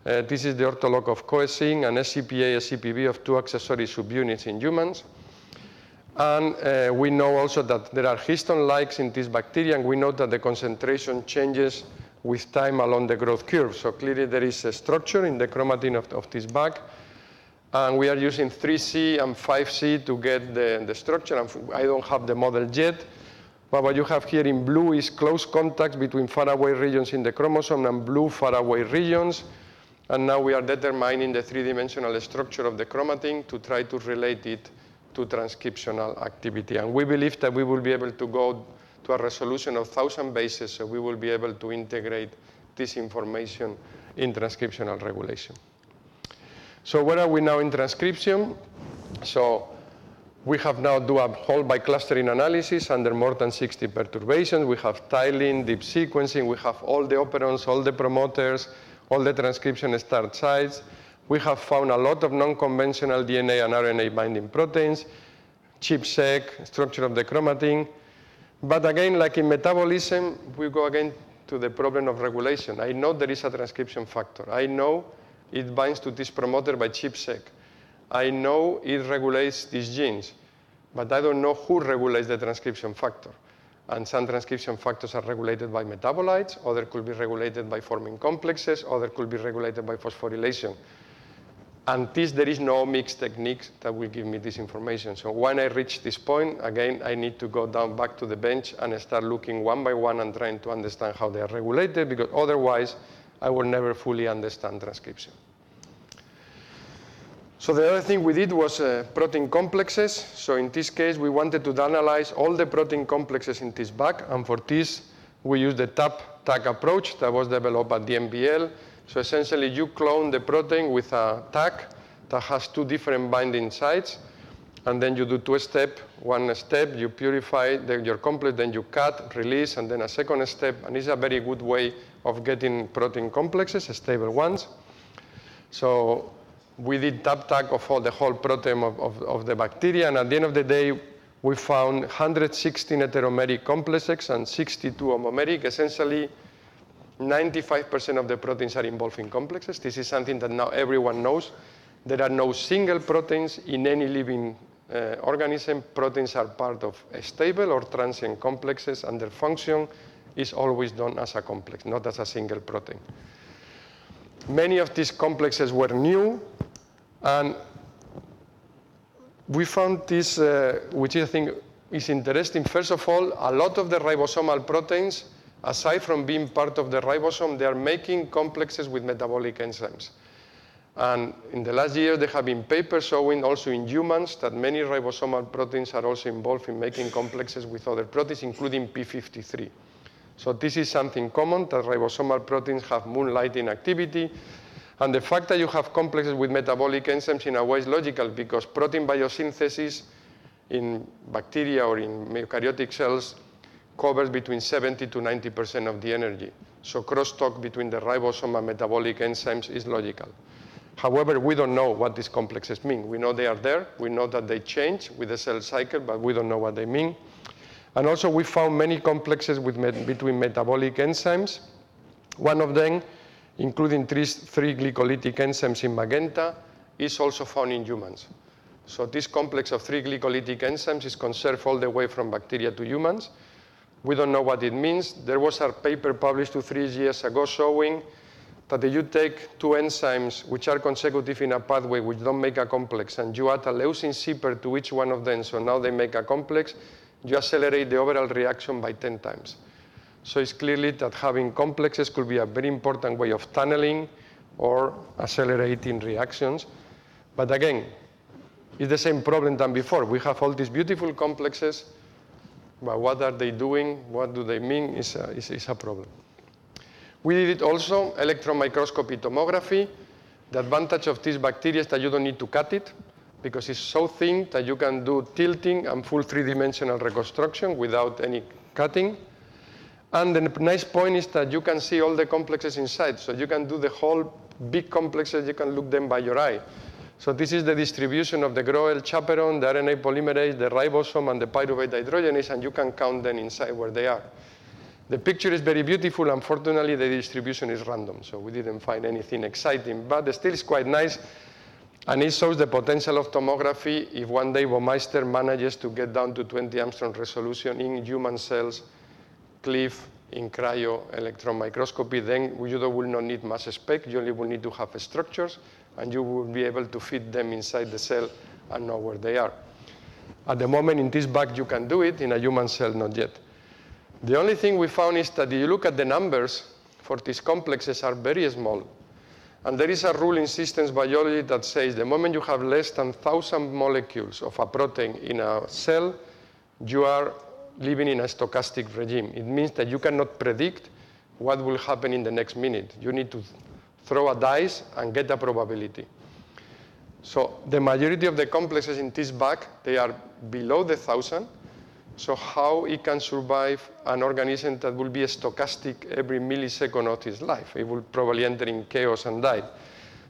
Uh, this is the ortholog of coaxin and S C P A, S C P B of two accessory subunits in humans. And uh, we know also that there are histone-likes in these bacteria, and we know that the concentration changes with time along the growth curve. So clearly there is a structure in the chromatin of, of this bug. And we are using three C and five C to get the, the structure. And I don't have the model yet. But what you have here in blue is close contacts between faraway regions in the chromosome and blue faraway regions. And now we are determining the three-dimensional structure of the chromatin to try to relate it to transcriptional activity. And we believe that we will be able to go to a resolution of one thousand bases, so we will be able to integrate this information in transcriptional regulation. So where are we now in transcription? So we have now do a whole by clustering analysis under more than sixty perturbations. We have tiling, deep sequencing. We have all the operons, all the promoters, all the transcription start sites. We have found a lot of non-conventional D N A and R N A binding proteins, ChIP-seq, structure of the chromatin. But again, like in metabolism, we go again to the problem of regulation. I know there is a transcription factor. I know it binds to this promoter by ChIP-seq. I know it regulates these genes. But I don't know who regulates the transcription factor. And some transcription factors are regulated by metabolites. Others could be regulated by forming complexes. Others could be regulated by phosphorylation. And this, there is no mixed techniques that will give me this information. So when I reach this point, again, I need to go down back to the bench and start looking one by one and trying to understand how they are regulated, because otherwise, I will never fully understand transcription. So the other thing we did was uh, protein complexes. So in this case, we wanted to analyze all the protein complexes in this bug. And for this, we used the T A P-T A C approach that was developed at the M B L. So essentially, you clone the protein with a T A C that has two different binding sites. And then you do two steps. One step, you purify the, your complex, then you cut, release, and then a second step. And it's a very good way of getting protein complexes, stable ones. So we did T A P-T A C of all the whole protein of, of, of the bacteria. And at the end of the day, we found one hundred sixteen heteromeric complexes and sixty-two homomeric. Essentially, ninety-five percent of the proteins are involved in complexes. This is something that now everyone knows. There are no single proteins in any living uh, organism. Proteins are part of a stable or transient complexes, and their function is always done as a complex, not as a single protein. Many of these complexes were new, and we found this, uh, which I think is interesting. First of all, a lot of the ribosomal proteins aside from being part of the ribosome, they are making complexes with metabolic enzymes. And in the last year, there have been papers showing also in humans that many ribosomal proteins are also involved in making complexes with other proteins, including P fifty-three. So this is something common, that ribosomal proteins have moonlighting activity. And the fact that you have complexes with metabolic enzymes in a way is logical, because protein biosynthesis in bacteria or in eukaryotic cells covers between seventy to ninety percent of the energy. So crosstalk between the ribosome and metabolic enzymes is logical. However, we don't know what these complexes mean. We know they are there. We know that they change with the cell cycle, but we don't know what they mean. And also, we found many complexes with met between metabolic enzymes. One of them, including three, three glycolytic enzymes in magenta, is also found in humans. So this complex of three glycolytic enzymes is conserved all the way from bacteria to humans. We don't know what it means. There was a paper published two, three years ago showing that you take two enzymes which are consecutive in a pathway which don't make a complex, and you add a leucine zipper to each one of them, so now they make a complex, you accelerate the overall reaction by ten times. So it's clearly that having complexes could be a very important way of tunneling or accelerating reactions. But again, it's the same problem than before. We have all these beautiful complexes, but what are they doing? What do they mean? It's a, it's, it's a problem. We did it also, electron microscopy tomography. The advantage of these bacteria is that you don't need to cut it, because it's so thin that you can do tilting and full three-dimensional reconstruction without any cutting. And the nice point is that you can see all the complexes inside. So you can do the whole big complexes. You can look them by your eye. So this is the distribution of the Groel chaperone, the R N A polymerase, the ribosome, and the pyruvate dehydrogenase, and you can count them inside where they are. The picture is very beautiful. Unfortunately, the distribution is random, so we didn't find anything exciting. But still, it's quite nice, and it shows the potential of tomography if one day Baumeister manages to get down to twenty angstrom resolution in human cells, Cliff, in cryo-electron microscopy. Then you will not need mass spec. You only will need to have structures, and you will be able to fit them inside the cell and know where they are. At the moment, in this bag, you can do it. In a human cell, not yet. The only thing we found is that if you look at the numbers for these complexes are very small. And there is a rule in systems biology that says the moment you have less than one thousand molecules of a protein in a cell, you are living in a stochastic regime. It means that you cannot predict what will happen in the next minute. You need to throw a dice and get a probability. So the majority of the complexes in this bag, they are below the one thousand. So how it can survive an organism that will be stochastic every millisecond of its life? It will probably enter in chaos and die.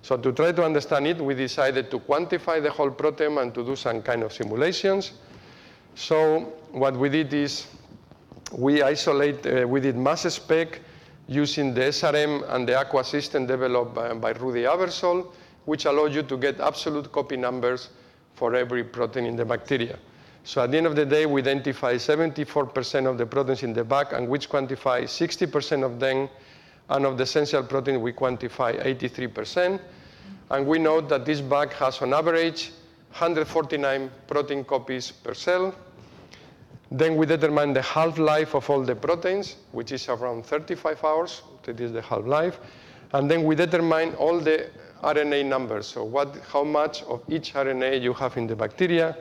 So to try to understand it, we decided to quantify the whole proteome and to do some kind of simulations. So what we did is we isolate, uh, we did mass spec using the S R M and the Aqua system developed by, by Rudy Abersol, which allowed you to get absolute copy numbers for every protein in the bacteria. So at the end of the day, we identify seventy-four percent of the proteins in the bag, and which quantify sixty percent of them. And of the essential protein, we quantify eighty-three percent. And we know that this bag has, on average, one hundred forty-nine protein copies per cell. Then we determine the half-life of all the proteins, which is around thirty-five hours. That is the half-life. And then we determine all the R N A numbers, so what, how much of each R N A you have in the bacteria.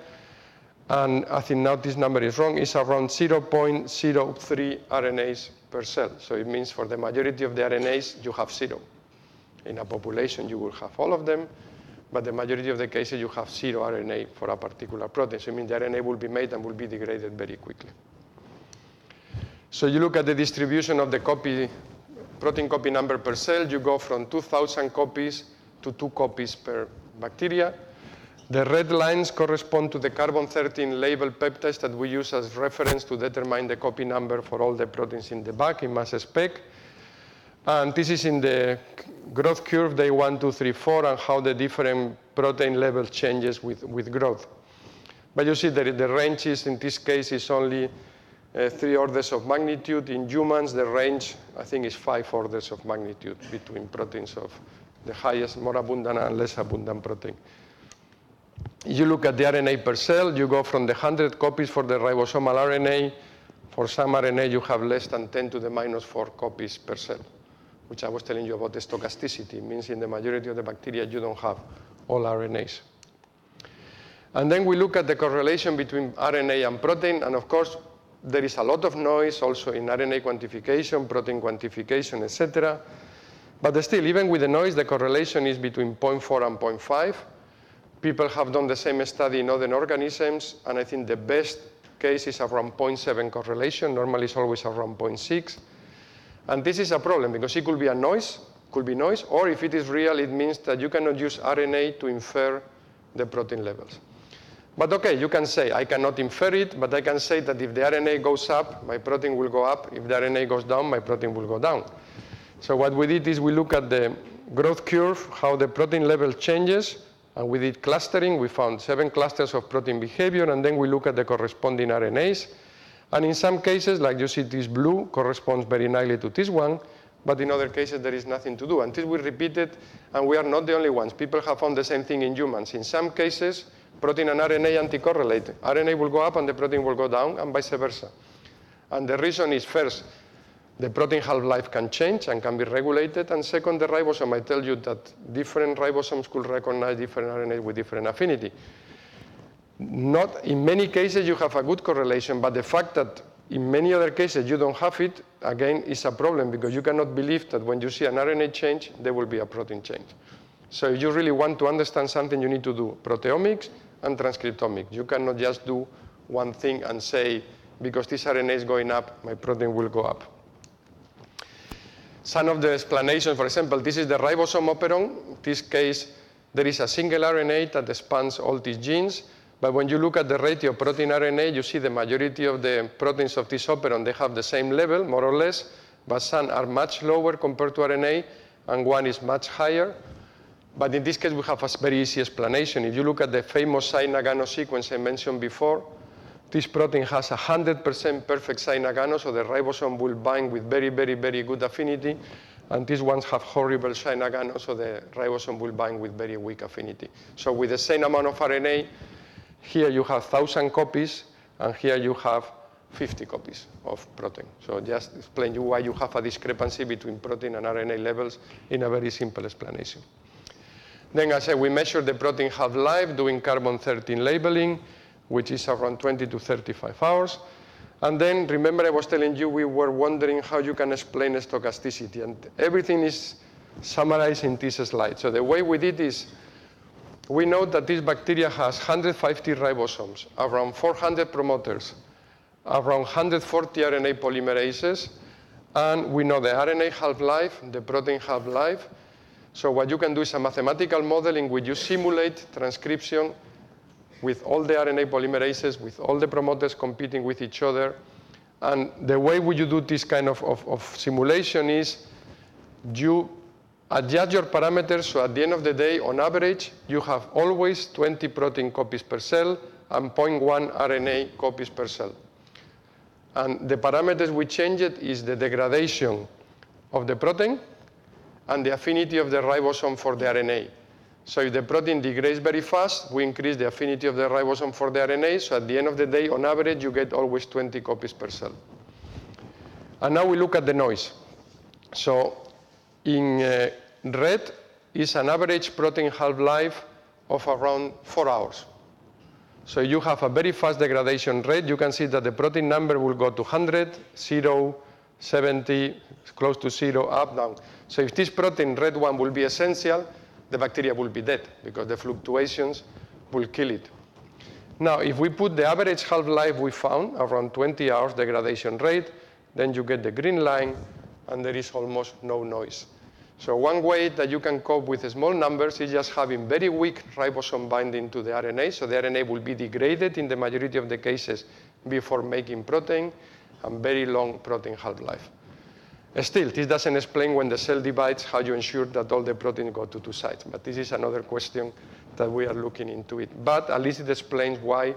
And I think now this number is wrong. It's around zero point zero three R N As per cell. So it means for the majority of the R N As, you have zero. In a population, you will have all of them. But the majority of the cases, you have zero R N A for a particular protein. So it means the R N A will be made and will be degraded very quickly. So you look at the distribution of the copy, protein copy number per cell. You go from two thousand copies to two copies per bacteria. The red lines correspond to the carbon thirteen label peptides that we use as reference to determine the copy number for all the proteins in the bag in mass spec. And this is in the growth curve, day one, two, three, four, and how the different protein level changes with, with growth. But you see that the range is, in this case, is only uh, three orders of magnitude. In humans, the range, I think, is five orders of magnitude between proteins of the highest, more abundant, and less abundant protein. You look at the R N A per cell, you go from the one hundred copies for the ribosomal R N A For some R N A, you have less than ten to the minus four copies per cell, which I was telling you about the stochasticity. It means in the majority of the bacteria, you don't have all R N As. And then we look at the correlation between R N A and protein. And of course, there is a lot of noise also in R N A quantification, protein quantification, et cetera. But still, even with the noise, the correlation is between zero point four and zero point five. People have done the same study in other organisms. And I think the best case is around zero point seven correlation. Normally, it's always around zero point six. And this is a problem, because it could be a noise, could be noise. Or if it is real, it means that you cannot use R N A to infer the protein levels. But OK, you can say, I cannot infer it, but I can say that if the R N A goes up, my protein will go up. If the R N A goes down, my protein will go down. So what we did is we look at the growth curve, how the protein level changes. And we did clustering. We found seven clusters of protein behavior. And then we look at the corresponding R N As. And in some cases, like you see, this blue corresponds very nicely to this one. But in other cases, there is nothing to do. Until we repeat it, and we are not the only ones. People have found the same thing in humans. In some cases, protein and R N A anti-correlate. R N A will go up, and the protein will go down, and vice versa. And the reason is, first, the protein half-life can change and can be regulated. And second, the ribosome. I tell you that different ribosomes could recognize different R N As with different affinity. Not in many cases, you have a good correlation. But the fact that in many other cases, you don't have it, again, is a problem, because you cannot believe that when you see an R N A change, there will be a protein change. So if you really want to understand something, you need to do proteomics and transcriptomics. You cannot just do one thing and say, because this R N A is going up, my protein will go up. Some of the explanations, for example, this is the ribosome operon. In this case, there is a single R N A that spans all these genes. But when you look at the ratio protein-R N A, you see the majority of the proteins of this operon, they have the same level, more or less. But some are much lower compared to R N A, and one is much higher. But in this case, we have a very easy explanation. If you look at the famous Shine-Dalgarno sequence I mentioned before, this protein has one hundred percent perfect Shine-Dalgarno, so the ribosome will bind with very, very, very good affinity. And these ones have horrible Shine-Dalgarno, so the ribosome will bind with very weak affinity. So with the same amount of R N A, here you have one thousand copies, and here you have fifty copies of protein. So just explain you why you have a discrepancy between protein and R N A levels in a very simple explanation. Then, as I said, we measured the protein half-life doing carbon thirteen labeling, which is around twenty to thirty-five hours. And then, remember, I was telling you we were wondering how you can explain stochasticity. And everything is summarized in this slide. So the way we did is, we know that this bacteria has one hundred fifty ribosomes, around four hundred promoters, around one hundred forty R N A polymerases. And we know the R N A half-life, the protein half-life. So what you can do is a mathematical model in which you simulate transcription with all the R N A polymerases, with all the promoters competing with each other. And the way you do this kind of, of, of simulation is you adjust your parameters. So at the end of the day, on average, you have always twenty protein copies per cell and zero point one R N A copies per cell. And the parameters we change it is the degradation of the protein and the affinity of the ribosome for the R N A. So if the protein degrades very fast, we increase the affinity of the ribosome for the R N A. So at the end of the day, on average, you get always twenty copies per cell. And now we look at the noise. So in uh, red is an average protein half-life of around four hours. So you have a very fast degradation rate. You can see that the protein number will go to one hundred, zero, seventy, close to zero, up, down. So if this protein, red one, will be essential, the bacteria will be dead, because the fluctuations will kill it. Now, if we put the average half-life we found, around twenty hours degradation rate, then you get the green line, and there is almost no noise. So one way that you can cope with small numbers is just having very weak ribosome binding to the R N A. So the R N A will be degraded in the majority of the cases before making protein, and very long protein half-life. Still, this doesn't explain when the cell divides how you ensure that all the proteins go to two sites. But this is another question that we are looking into it. But at least it explains why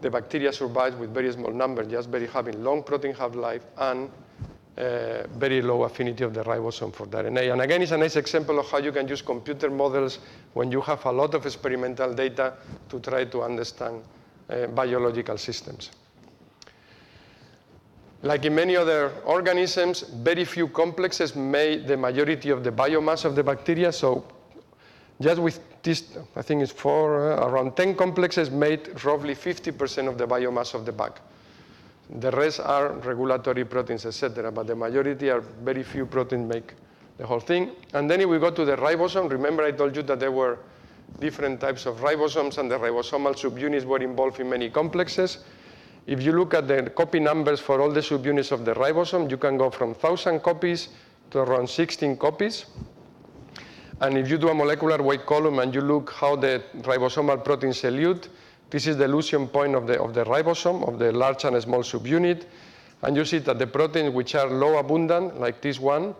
the bacteria survives with very small numbers, just very having long protein half-life and uh, very low affinity of the ribosome for the R N A. And again, it's a nice example of how you can use computer models when you have a lot of experimental data to try to understand uh, biological systems. Like in many other organisms, very few complexes make the majority of the biomass of the bacteria. So just with this, I think it's four, uh, around ten complexes made roughly fifty percent of the biomass of the bug. The rest are regulatory proteins, et cetera. But the majority are very few proteins make the whole thing. And then if we go to the ribosome, remember I told you that there were different types of ribosomes, and the ribosomal subunits were involved in many complexes. If you look at the copy numbers for all the subunits of the ribosome, you can go from one thousand copies to around sixteen copies. And if you do a molecular weight column and you look how the ribosomal proteins elute, this is the elution point of the, of the ribosome, of the large and small subunit. And you see that the proteins which are low abundant, like this one, one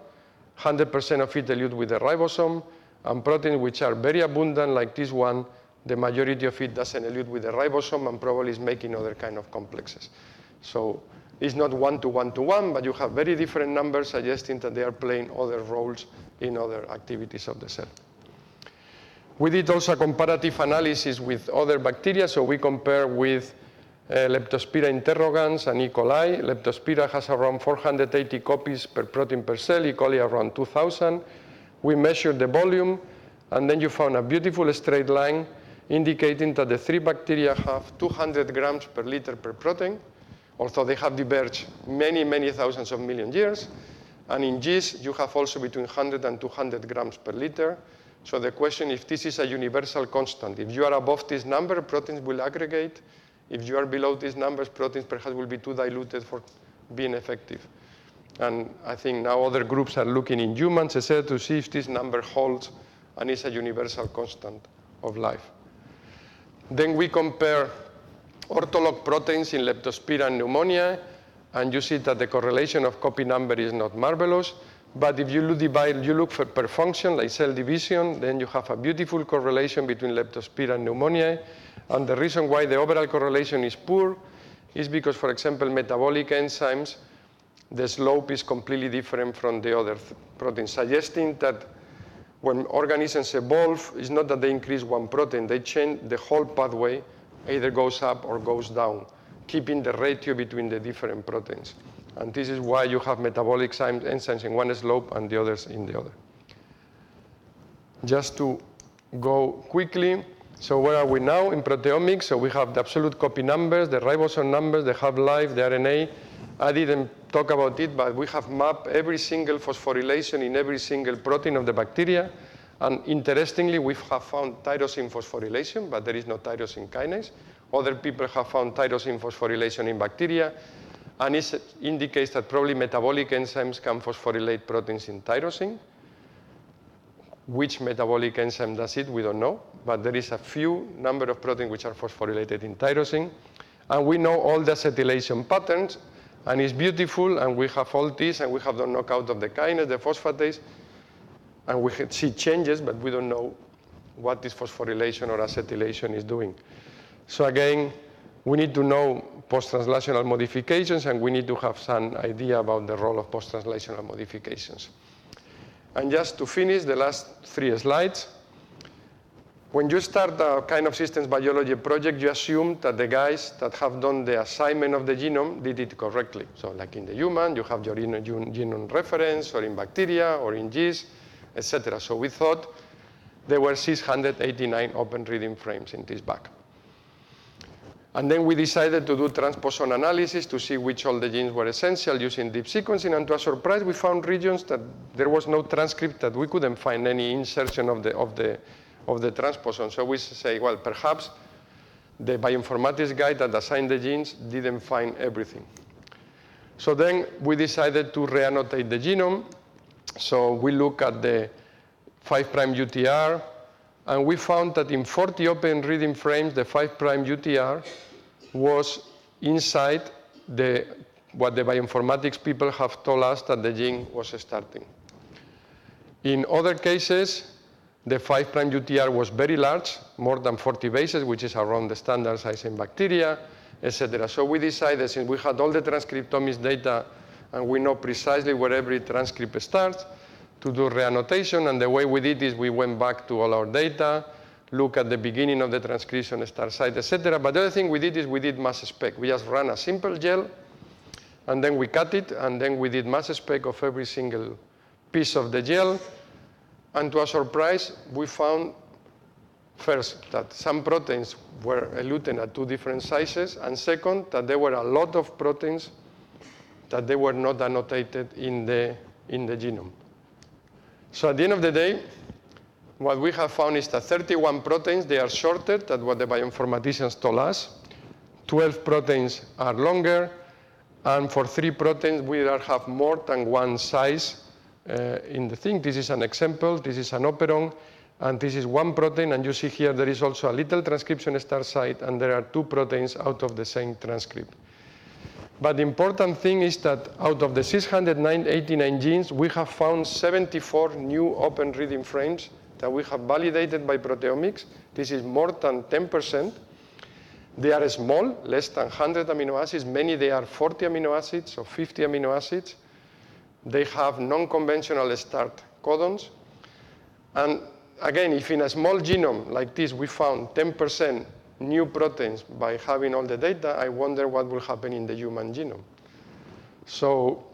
hundred percent of it elute with the ribosome, and proteins which are very abundant, like this one, the majority of it doesn't elute with the ribosome and probably is making other kind of complexes. So it's not one-to-one-to-one, but you have very different numbers suggesting that they are playing other roles in other activities of the cell. We did also a comparative analysis with other bacteria, so we compare with uh, Leptospira interrogans and E. coli. Leptospira has around four hundred eighty copies per protein per cell, E. coli around two thousand. We measured the volume, and then you found a beautiful straight line indicating that the three bacteria have two hundred grams per liter per protein, although they have diverged many, many thousands of million years. And in yeast, you have also between one hundred and two hundred grams per liter. So the question is if this is a universal constant. If you are above this number, proteins will aggregate. If you are below these numbers, proteins perhaps will be too diluted for being effective. And I think now other groups are looking in humans, et cetera, to see if this number holds and is a universal constant of life. Then we compare ortholog proteins in Leptospira and Pneumoniae, and you see that the correlation of copy number is not marvelous. But if you divide, you look for per function, like cell division, then you have a beautiful correlation between Leptospira and Pneumoniae. And the reason why the overall correlation is poor is because, for example, metabolic enzymes, the slope is completely different from the other th- proteins, suggesting that when organisms evolve, it's not that they increase one protein. They change the whole pathway, either goes up or goes down, keeping the ratio between the different proteins. And this is why you have metabolic enzymes in one slope and the others in the other. Just to go quickly, so where are we now in proteomics? So we have the absolute copy numbers, the ribosome numbers, the half-life, the R N A. I didn't talk about it, but we have mapped every single phosphorylation in every single protein of the bacteria. And interestingly, we have found tyrosine phosphorylation, but there is no tyrosine kinase. Other people have found tyrosine phosphorylation in bacteria. And it indicates that probably metabolic enzymes can phosphorylate proteins in tyrosine. Which metabolic enzyme does it? We don't know. But there is a few number of proteins which are phosphorylated in tyrosine. And we know all the acetylation patterns. And it's beautiful. And we have all this. And we have the knockout of the kinase, the phosphatase. And we see changes, but we don't know what this phosphorylation or acetylation is doing. So again, we need to know post-translational modifications, and we need to have some idea about the role of post-translational modifications. And just to finish the last three slides, when you start a kind of systems biology project, you assume that the guys that have done the assignment of the genome did it correctly. So like in the human, you have your genome reference, or in bacteria, or in yeast, et cetera. So we thought there were six hundred eighty-nine open reading frames in this bag. And then we decided to do transposon analysis to see which all the genes were essential using deep sequencing. And to our surprise, we found regions that there was no transcript, that we couldn't find any insertion of the, of the, of the transposon. So we say, well, perhaps the bioinformatics guy that assigned the genes didn't find everything. So then we decided to reannotate the genome. So we look at the five prime U T R. And we found that in forty open reading frames, the five prime U T R was inside the, what the bioinformatics people have told us that the gene was starting. In other cases, the five prime U T R was very large, more than forty bases, which is around the standard size in bacteria, et cetera. So we decided, since we had all the transcriptomics data and we know precisely where every transcript starts, to do reannotation. And the way we did is we went back to all our data, look at the beginning of the transcription, start site, et cetera. But the other thing we did is we did mass spec. We just ran a simple gel and then we cut it, and then we did mass spec of every single piece of the gel, and to our surprise, we found first that some proteins were eluting at two different sizes, and second, that there were a lot of proteins that they were not annotated in the, in the genome. So at the end of the day, what we have found is that thirty-one proteins, they are shorter than what the bioinformaticians told us. twelve proteins are longer, and for three proteins, we have more than one size uh, in the thing. This is an example, this is an operon, and this is one protein, and you see here there is also a little transcription start site, and there are two proteins out of the same transcript. But the important thing is that out of the six hundred eighty-nine genes, we have found seventy-four new open reading frames that we have validated by proteomics. This is more than ten percent. They are small, less than one hundred amino acids. Many, they are forty amino acids or fifty amino acids. They have non-conventional start codons. And again, if in a small genome like this we found ten percent new proteins by having all the data, I wonder what will happen in the human genome. So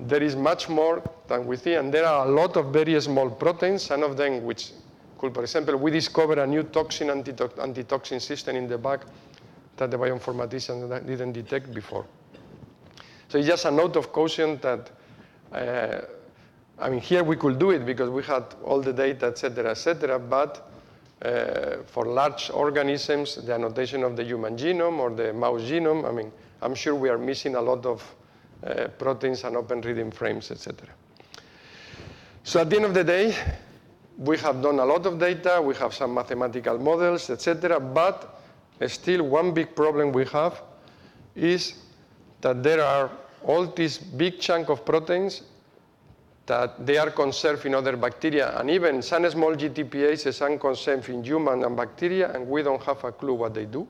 there is much more than we see, and there are a lot of very small proteins, some of them which could, for example, we discover a new toxin antitox antitoxin system in the back that the bioinformaticians didn't detect before. So it's just a note of caution that uh, I mean, here we could do it because we had all the data, et cetera, et cetera, but uh, for large organisms, the annotation of the human genome or the mouse genome, I mean, I'm sure we are missing a lot of uh, proteins and open reading frames, et cetera. So at the end of the day, we have done a lot of data, we have some mathematical models, et cetera, but still one big problem we have is that there are all this big chunk of proteins that they are conserved in other bacteria, and even some small G T P ases are conserved in human and bacteria, and we don't have a clue what they do.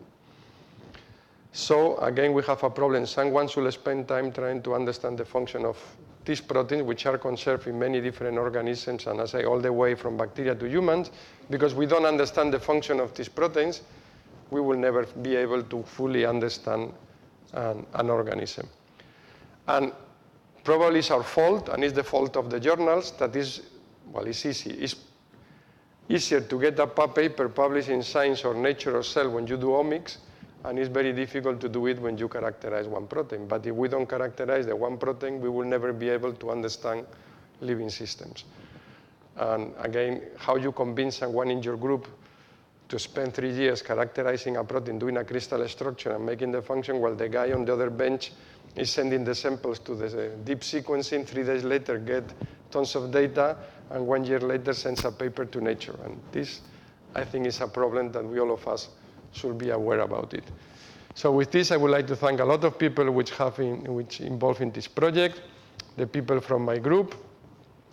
So again, we have a problem. Someone should spend time trying to understand the function of these proteins, which are conserved in many different organisms, and I say all the way from bacteria to humans. Because we don't understand the function of these proteins, we will never be able to fully understand an, an organism. And probably it's our fault, and it's the fault of the journals, that is, well, it's easy. It's easier to get a paper published in Science or Nature or Cell when you do omics, and it's very difficult to do it when you characterize one protein. But if we don't characterize the one protein, we will never be able to understand living systems. And again, how you convince someone in your group to spend three years characterizing a protein, doing a crystal structure, and making the function, while the guy on the other bench is sending the samples to the deep sequencing, three days later get tons of data, and one year later sends a paper to Nature. And this, I think, is a problem that we all of us should be aware about it. So with this, I would like to thank a lot of people which have been which involved in this project, the people from my group,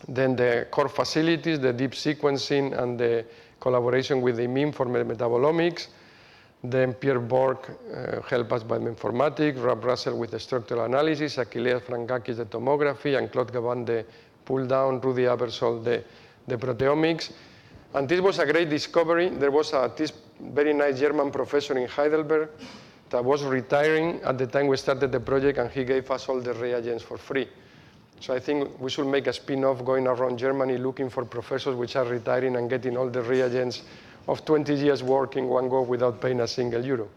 then the core facilities, the deep sequencing, and the collaboration with the I M I M for metabolomics, then Pierre Bourque uh, helped us by informatics, Rob Russell with the structural analysis, Achilleas Frangakis, the tomography, and Claude Gavin, the pull-down, Rudy Abersol, the, the proteomics. And this was a great discovery. There was a, this very nice German professor in Heidelberg that was retiring at the time we started the project, and he gave us all the reagents for free. So I think we should make a spin-off going around Germany looking for professors which are retiring and getting all the reagents of twenty years working one go without paying a single euro.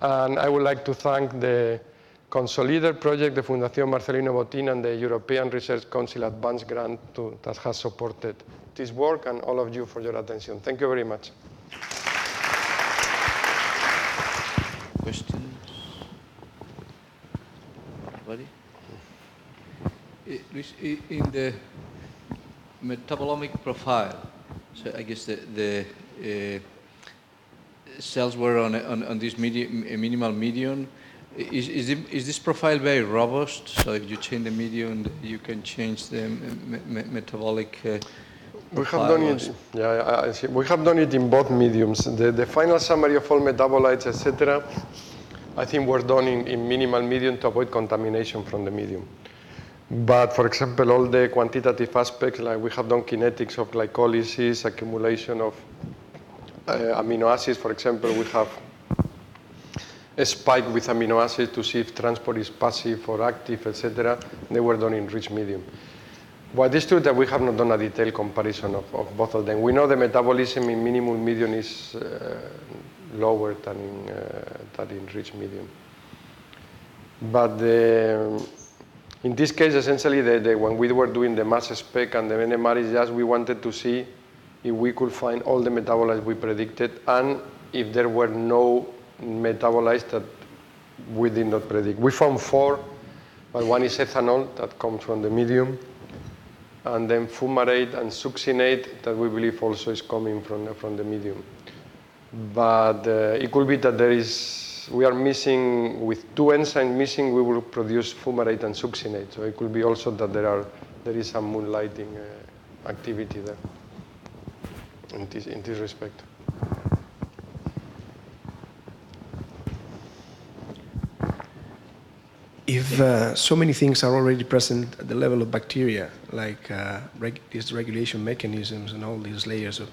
And I would like to thank the Consolider project, the Fundación Marcelino Botín, and the European Research Council Advanced Grant to, that has supported this work, and all of you for your attention. Thank you very much. Questions? Anybody? Luis, in the metabolomic profile, so I guess the, the uh, cells were on, on, on this medium, minimal medium. Is, is, it, is this profile very robust? So if you change the medium, you can change the me me metabolic uh, We have done it. Yeah, I see. We have done it in both mediums. The, the final summary of all metabolites, et cetera, I think were done in, in minimal medium to avoid contamination from the medium. But for example, all the quantitative aspects, like we have done kinetics of glycolysis, accumulation of uh, amino acids, for example, we have spike with amino acids to see if transport is passive or active, et cetera. They were done in rich medium. What is true is that we have not done a detailed comparison of, of both of them. We know the metabolism in minimum medium is uh, lower than in, uh, than in rich medium. But the, in this case, essentially, the, the, when we were doing the mass spec and the N M R is just we wanted to see if we could find all the metabolites we predicted and if there were no metabolites that we did not predict. We found four, but one is ethanol that comes from the medium, and then fumarate and succinate that we believe also is coming from, from the medium. But uh, it could be that there is, we are missing, with two enzymes missing, we will produce fumarate and succinate. So it could be also that there are, there is some moonlighting uh, activity there in this, in this respect. If uh, so many things are already present at the level of bacteria, like uh, reg these regulation mechanisms and all these layers of,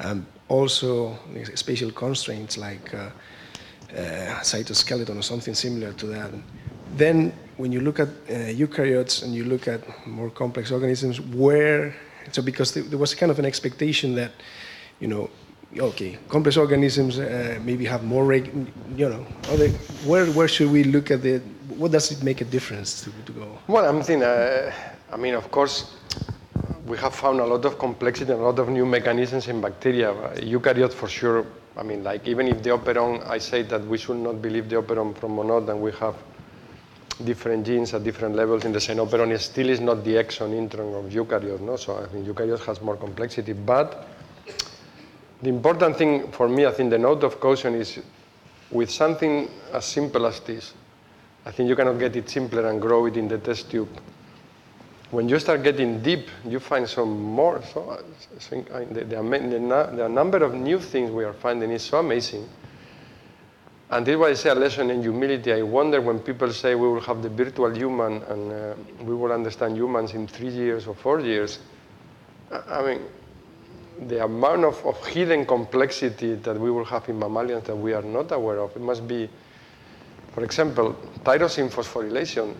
um, also these spatial constraints like uh, uh, cytoskeleton or something similar to that. Then, when you look at uh, eukaryotes and you look at more complex organisms, where so because th there was kind of an expectation that, you know, okay, complex organisms uh, maybe have more, reg you know, other, where where should we look at the what does it make a difference to, to go? Well, I'm thinking, uh, I mean, of course, we have found a lot of complexity and a lot of new mechanisms in bacteria. Eukaryotes, for sure, I mean, like, even if the operon, I say that we should not believe the operon from Monod, and we have different genes at different levels in the same operon, it still is not the exon intron of eukaryotes, no? So I think eukaryotes has more complexity. But the important thing for me, I think the note of caution is with something as simple as this, I think you cannot get it simpler and grow it in the test tube. When you start getting deep, you find some more. So I think the, the, the number of new things we are finding is so amazing. And this is why I say a lesson in humility. I wonder when people say we will have the virtual human and uh, we will understand humans in three years or four years. I mean, the amount of, of hidden complexity that we will have in mammalians that we are not aware of, it must be. For example, tyrosine phosphorylation.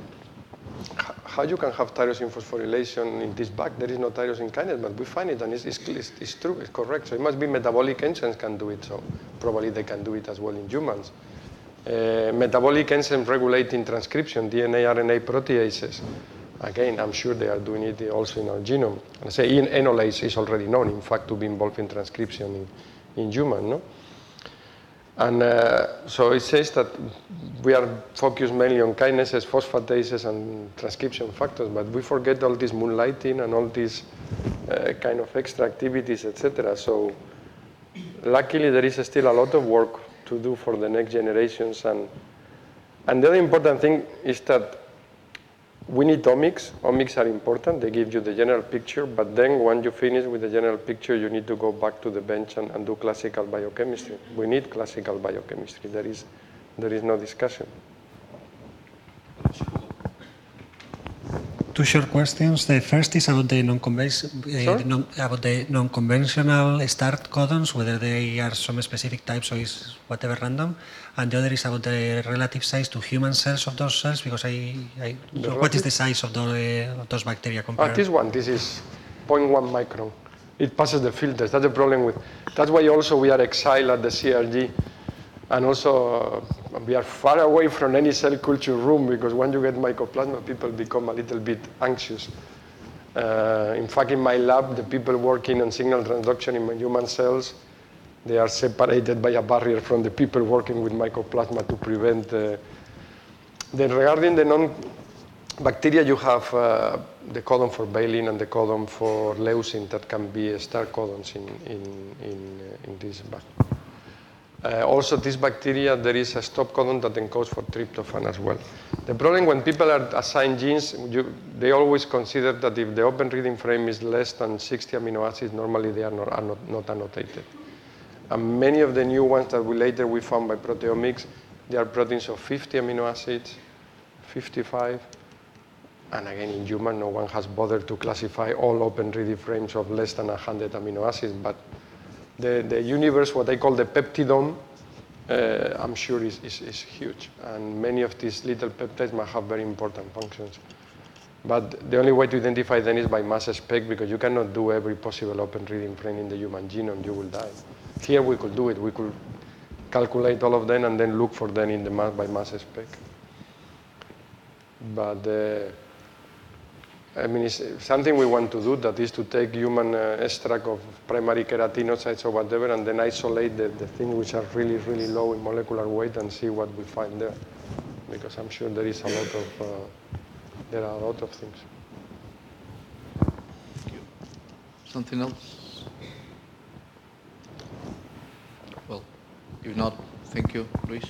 How you can have tyrosine phosphorylation in this bag? There is no tyrosine kinase, but we find it, and it's, it's, it's true, it's correct. So it must be metabolic enzymes can do it, so probably they can do it as well in humans. Uh, metabolic enzymes regulating transcription, D N A, R N A proteases. Again, I'm sure they are doing it also in our genome. And I say enolase is already known, in fact, to be involved in transcription in, in humans, no? And uh, so it says that we are focused mainly on kinases, phosphatases, and transcription factors, but we forget all this moonlighting and all these uh, kind of extra activities, et cetera. So luckily, there is still a lot of work to do for the next generations. And, and the other important thing is that we need omics. Omics are important. They give you the general picture, but then when you finish with the general picture, you need to go back to the bench and, and do classical biochemistry. We need classical biochemistry. There is, there is no discussion. Two short questions. The first is about the non-conventional uh, about the non-conventional start codons, whether they are some specific types or is whatever random, and the other is about the relative size to human cells of those cells. Because I, I so what is the size of those, uh, those bacteria compared? Ah, this one, this is zero point one micron. It passes the filters. That's the problem with. That's why also we are exiled at the C R G. And also, uh, we are far away from any cell culture room, because when you get mycoplasma, people become a little bit anxious. Uh, in fact, in my lab, the people working on signal transduction in human cells, they are separated by a barrier from the people working with mycoplasma to prevent. Uh, then regarding the non-bacteria, you have uh, the codon for valine and the codon for leucine that can be star codons in, in, in, uh, in this bag. Uh, also, this bacteria, there is a stop codon that encodes for tryptophan as well. The problem when people are assigned genes, you, they always consider that if the open reading frame is less than sixty amino acids, normally they are, not, are not, not annotated. And many of the new ones that we later we found by proteomics, they are proteins of fifty amino acids, fifty-five. And again, in human, no one has bothered to classify all open reading frames of less than one hundred amino acids. But The, the universe, what I call the peptidome, uh, I'm sure is, is, is huge. And many of these little peptides might have very important functions. But the only way to identify them is by mass spec, because you cannot do every possible open reading frame in the human genome. You will die. Here we could do it. We could calculate all of them and then look for them in the mass by mass spec. But uh, I mean, it's something we want to do, that is to take human uh, extract of primary keratinocytes or whatever, and then isolate the, the things which are really, really low in molecular weight and see what we find there. Because I'm sure there is a lot of, uh, there are a lot of things. Thank you. Something else? Well, if not, thank you, Luis.